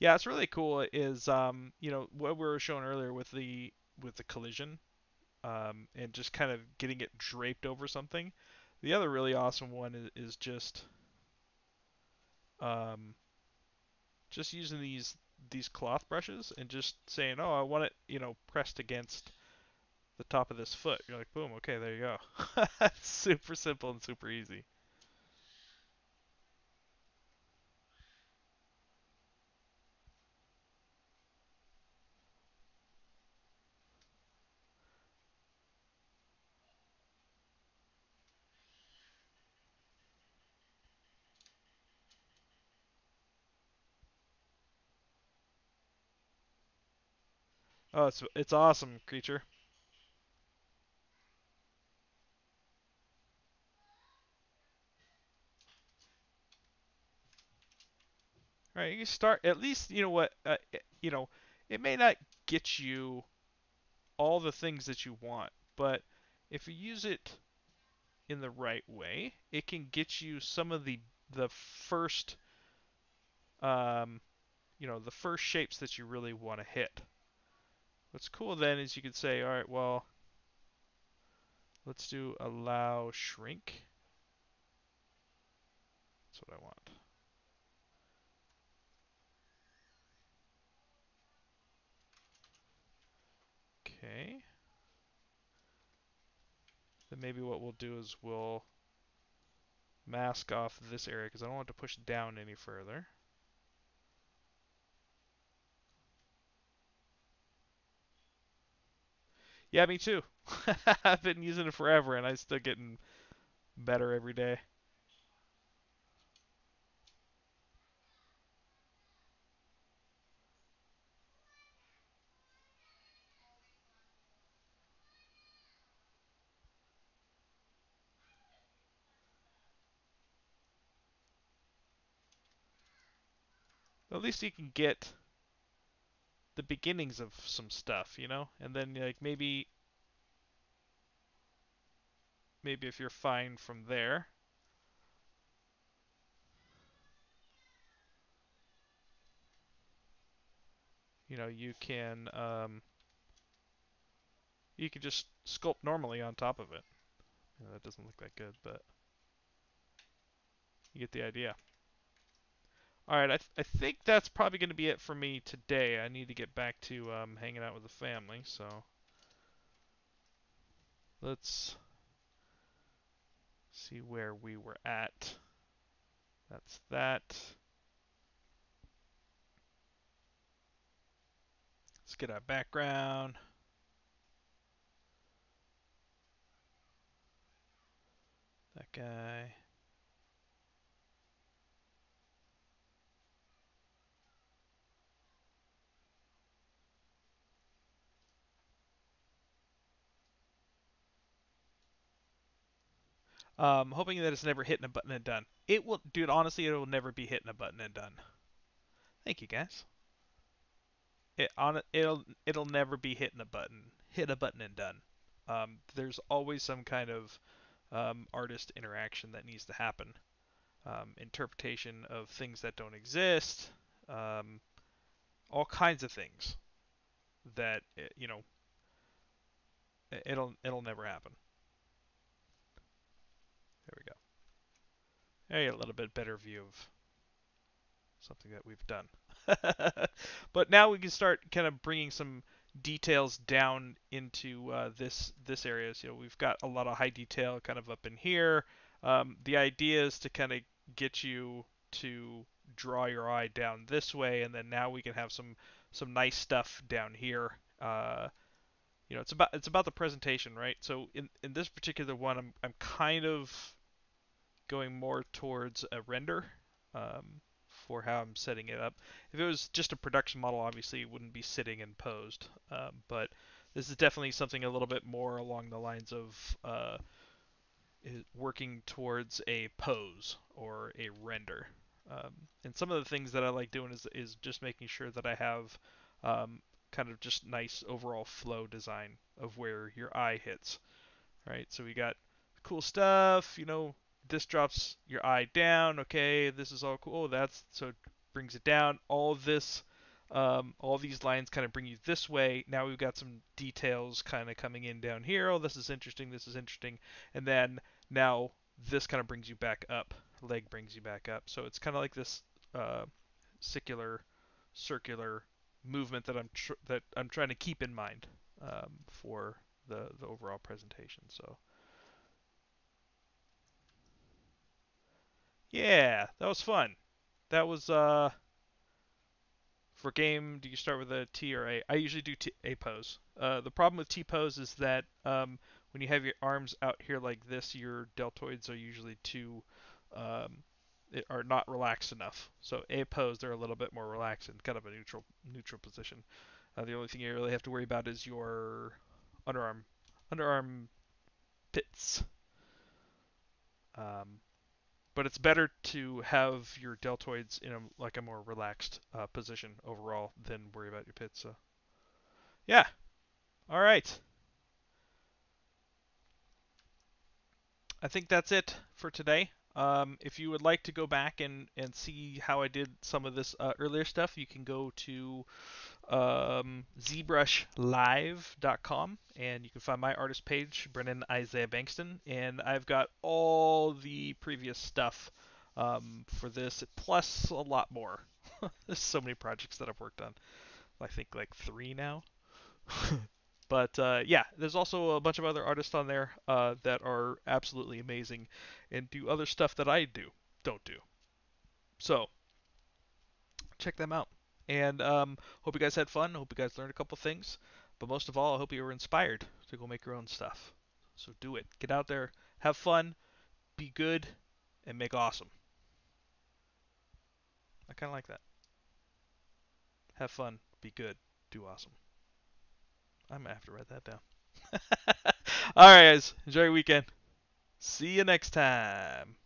Yeah, it's really cool. Is um, you know what we were showing earlier with the with the collision, um, and just kind of getting it draped over something. The other really awesome one is, is just, um, just using these these cloth brushes and just saying, oh, I want it, you know, pressed against the top of this foot. You're like, boom, okay, there you go. It's super simple and super easy. Oh, it's, it's awesome, creature. All right, you can start at least, you know what, uh, you know, it may not get you all the things that you want, but if you use it in the right way, it can get you some of the the first, um, you know, the first shapes that you really want to hit. What's cool then is you could say, all right, well, let's do allow shrink. That's what I want. Okay. Then maybe what we'll do is we'll mask off this area because I don't want to push down any further. Yeah, me too. I've been using it forever and I'm still getting better every day. At least you can get the beginnings of some stuff, you know? And then, like, maybe... Maybe if you're fine from there... You know, you can... Um, you can just sculpt normally on top of it. You know, that doesn't look that good, but... You get the idea. Alright, I, th I think that's probably going to be it for me today. I need to get back to um, hanging out with the family, so... Let's see where we were at. That's that. Let's get our background. That guy... Um, hoping that it's never hitting a button and done. It will, dude, honestly, it will never be hitting a button and done. Thank you, guys. It on it'll it'll never be hitting a button, hit a button and done. Um, there's always some kind of um, artist interaction that needs to happen. Um, interpretation of things that don't exist. Um, all kinds of things that, you know, it'll it'll never happen. There we go. There you get a little bit better view of something that we've done. But now we can start kind of bringing some details down into uh, this this area. So, you know, we've got a lot of high detail kind of up in here. Um, the idea is to kind of get you to draw your eye down this way, and then now we can have some some nice stuff down here. Uh, You know, it's about it's about the presentation, right? So in, in this particular one, I'm I'm kind of going more towards a render um, for how I'm setting it up. If it was just a production model, obviously it wouldn't be sitting and posed. Uh, but this is definitely something a little bit more along the lines of uh, working towards a pose or a render. Um, and some of the things that I like doing is is just making sure that I have um, kind of just nice overall flow design of where your eye hits, right? So we got cool stuff, you know, this drops your eye down, okay, this is all cool, that's, so it brings it down, all this, um, all these lines kind of bring you this way, now we've got some details kind of coming in down here, oh, this is interesting, this is interesting, and then now this kind of brings you back up, leg brings you back up, so it's kind of like this uh, circular, circular, movement that I'm tr that I'm trying to keep in mind um, for the the overall presentation. So yeah, that was fun. That was uh for game. Do you start with a T or A? I usually do T A pose. Uh, the problem with T pose is that um, when you have your arms out here like this, your deltoids are usually too um, are not relaxed enough. So A pose, they're a little bit more relaxed and kind of a neutral neutral position. Uh, the only thing you really have to worry about is your underarm underarm pits. Um, but it's better to have your deltoids in a, like a more relaxed uh, position overall than worry about your pits. So, yeah. All right. I think that's it for today. Um, if you would like to go back and, and see how I did some of this uh, earlier stuff, you can go to um, Z Brush Live dot com, and you can find my artist page, Brendon Isaiah Bengtson, and I've got all the previous stuff um, for this, plus a lot more. There's so many projects that I've worked on. I think like three now. But uh, yeah, there's also a bunch of other artists on there uh, that are absolutely amazing and do other stuff that I do, don't do. So check them out. And um, hope you guys had fun. Hope you guys learned a couple things. But most of all, I hope you were inspired to go make your own stuff. So do it. Get out there, have fun, be good, and make awesome. I kind of like that. Have fun, be good, do awesome. I'm going to have to write that down. All right, guys. Enjoy your weekend. See you next time.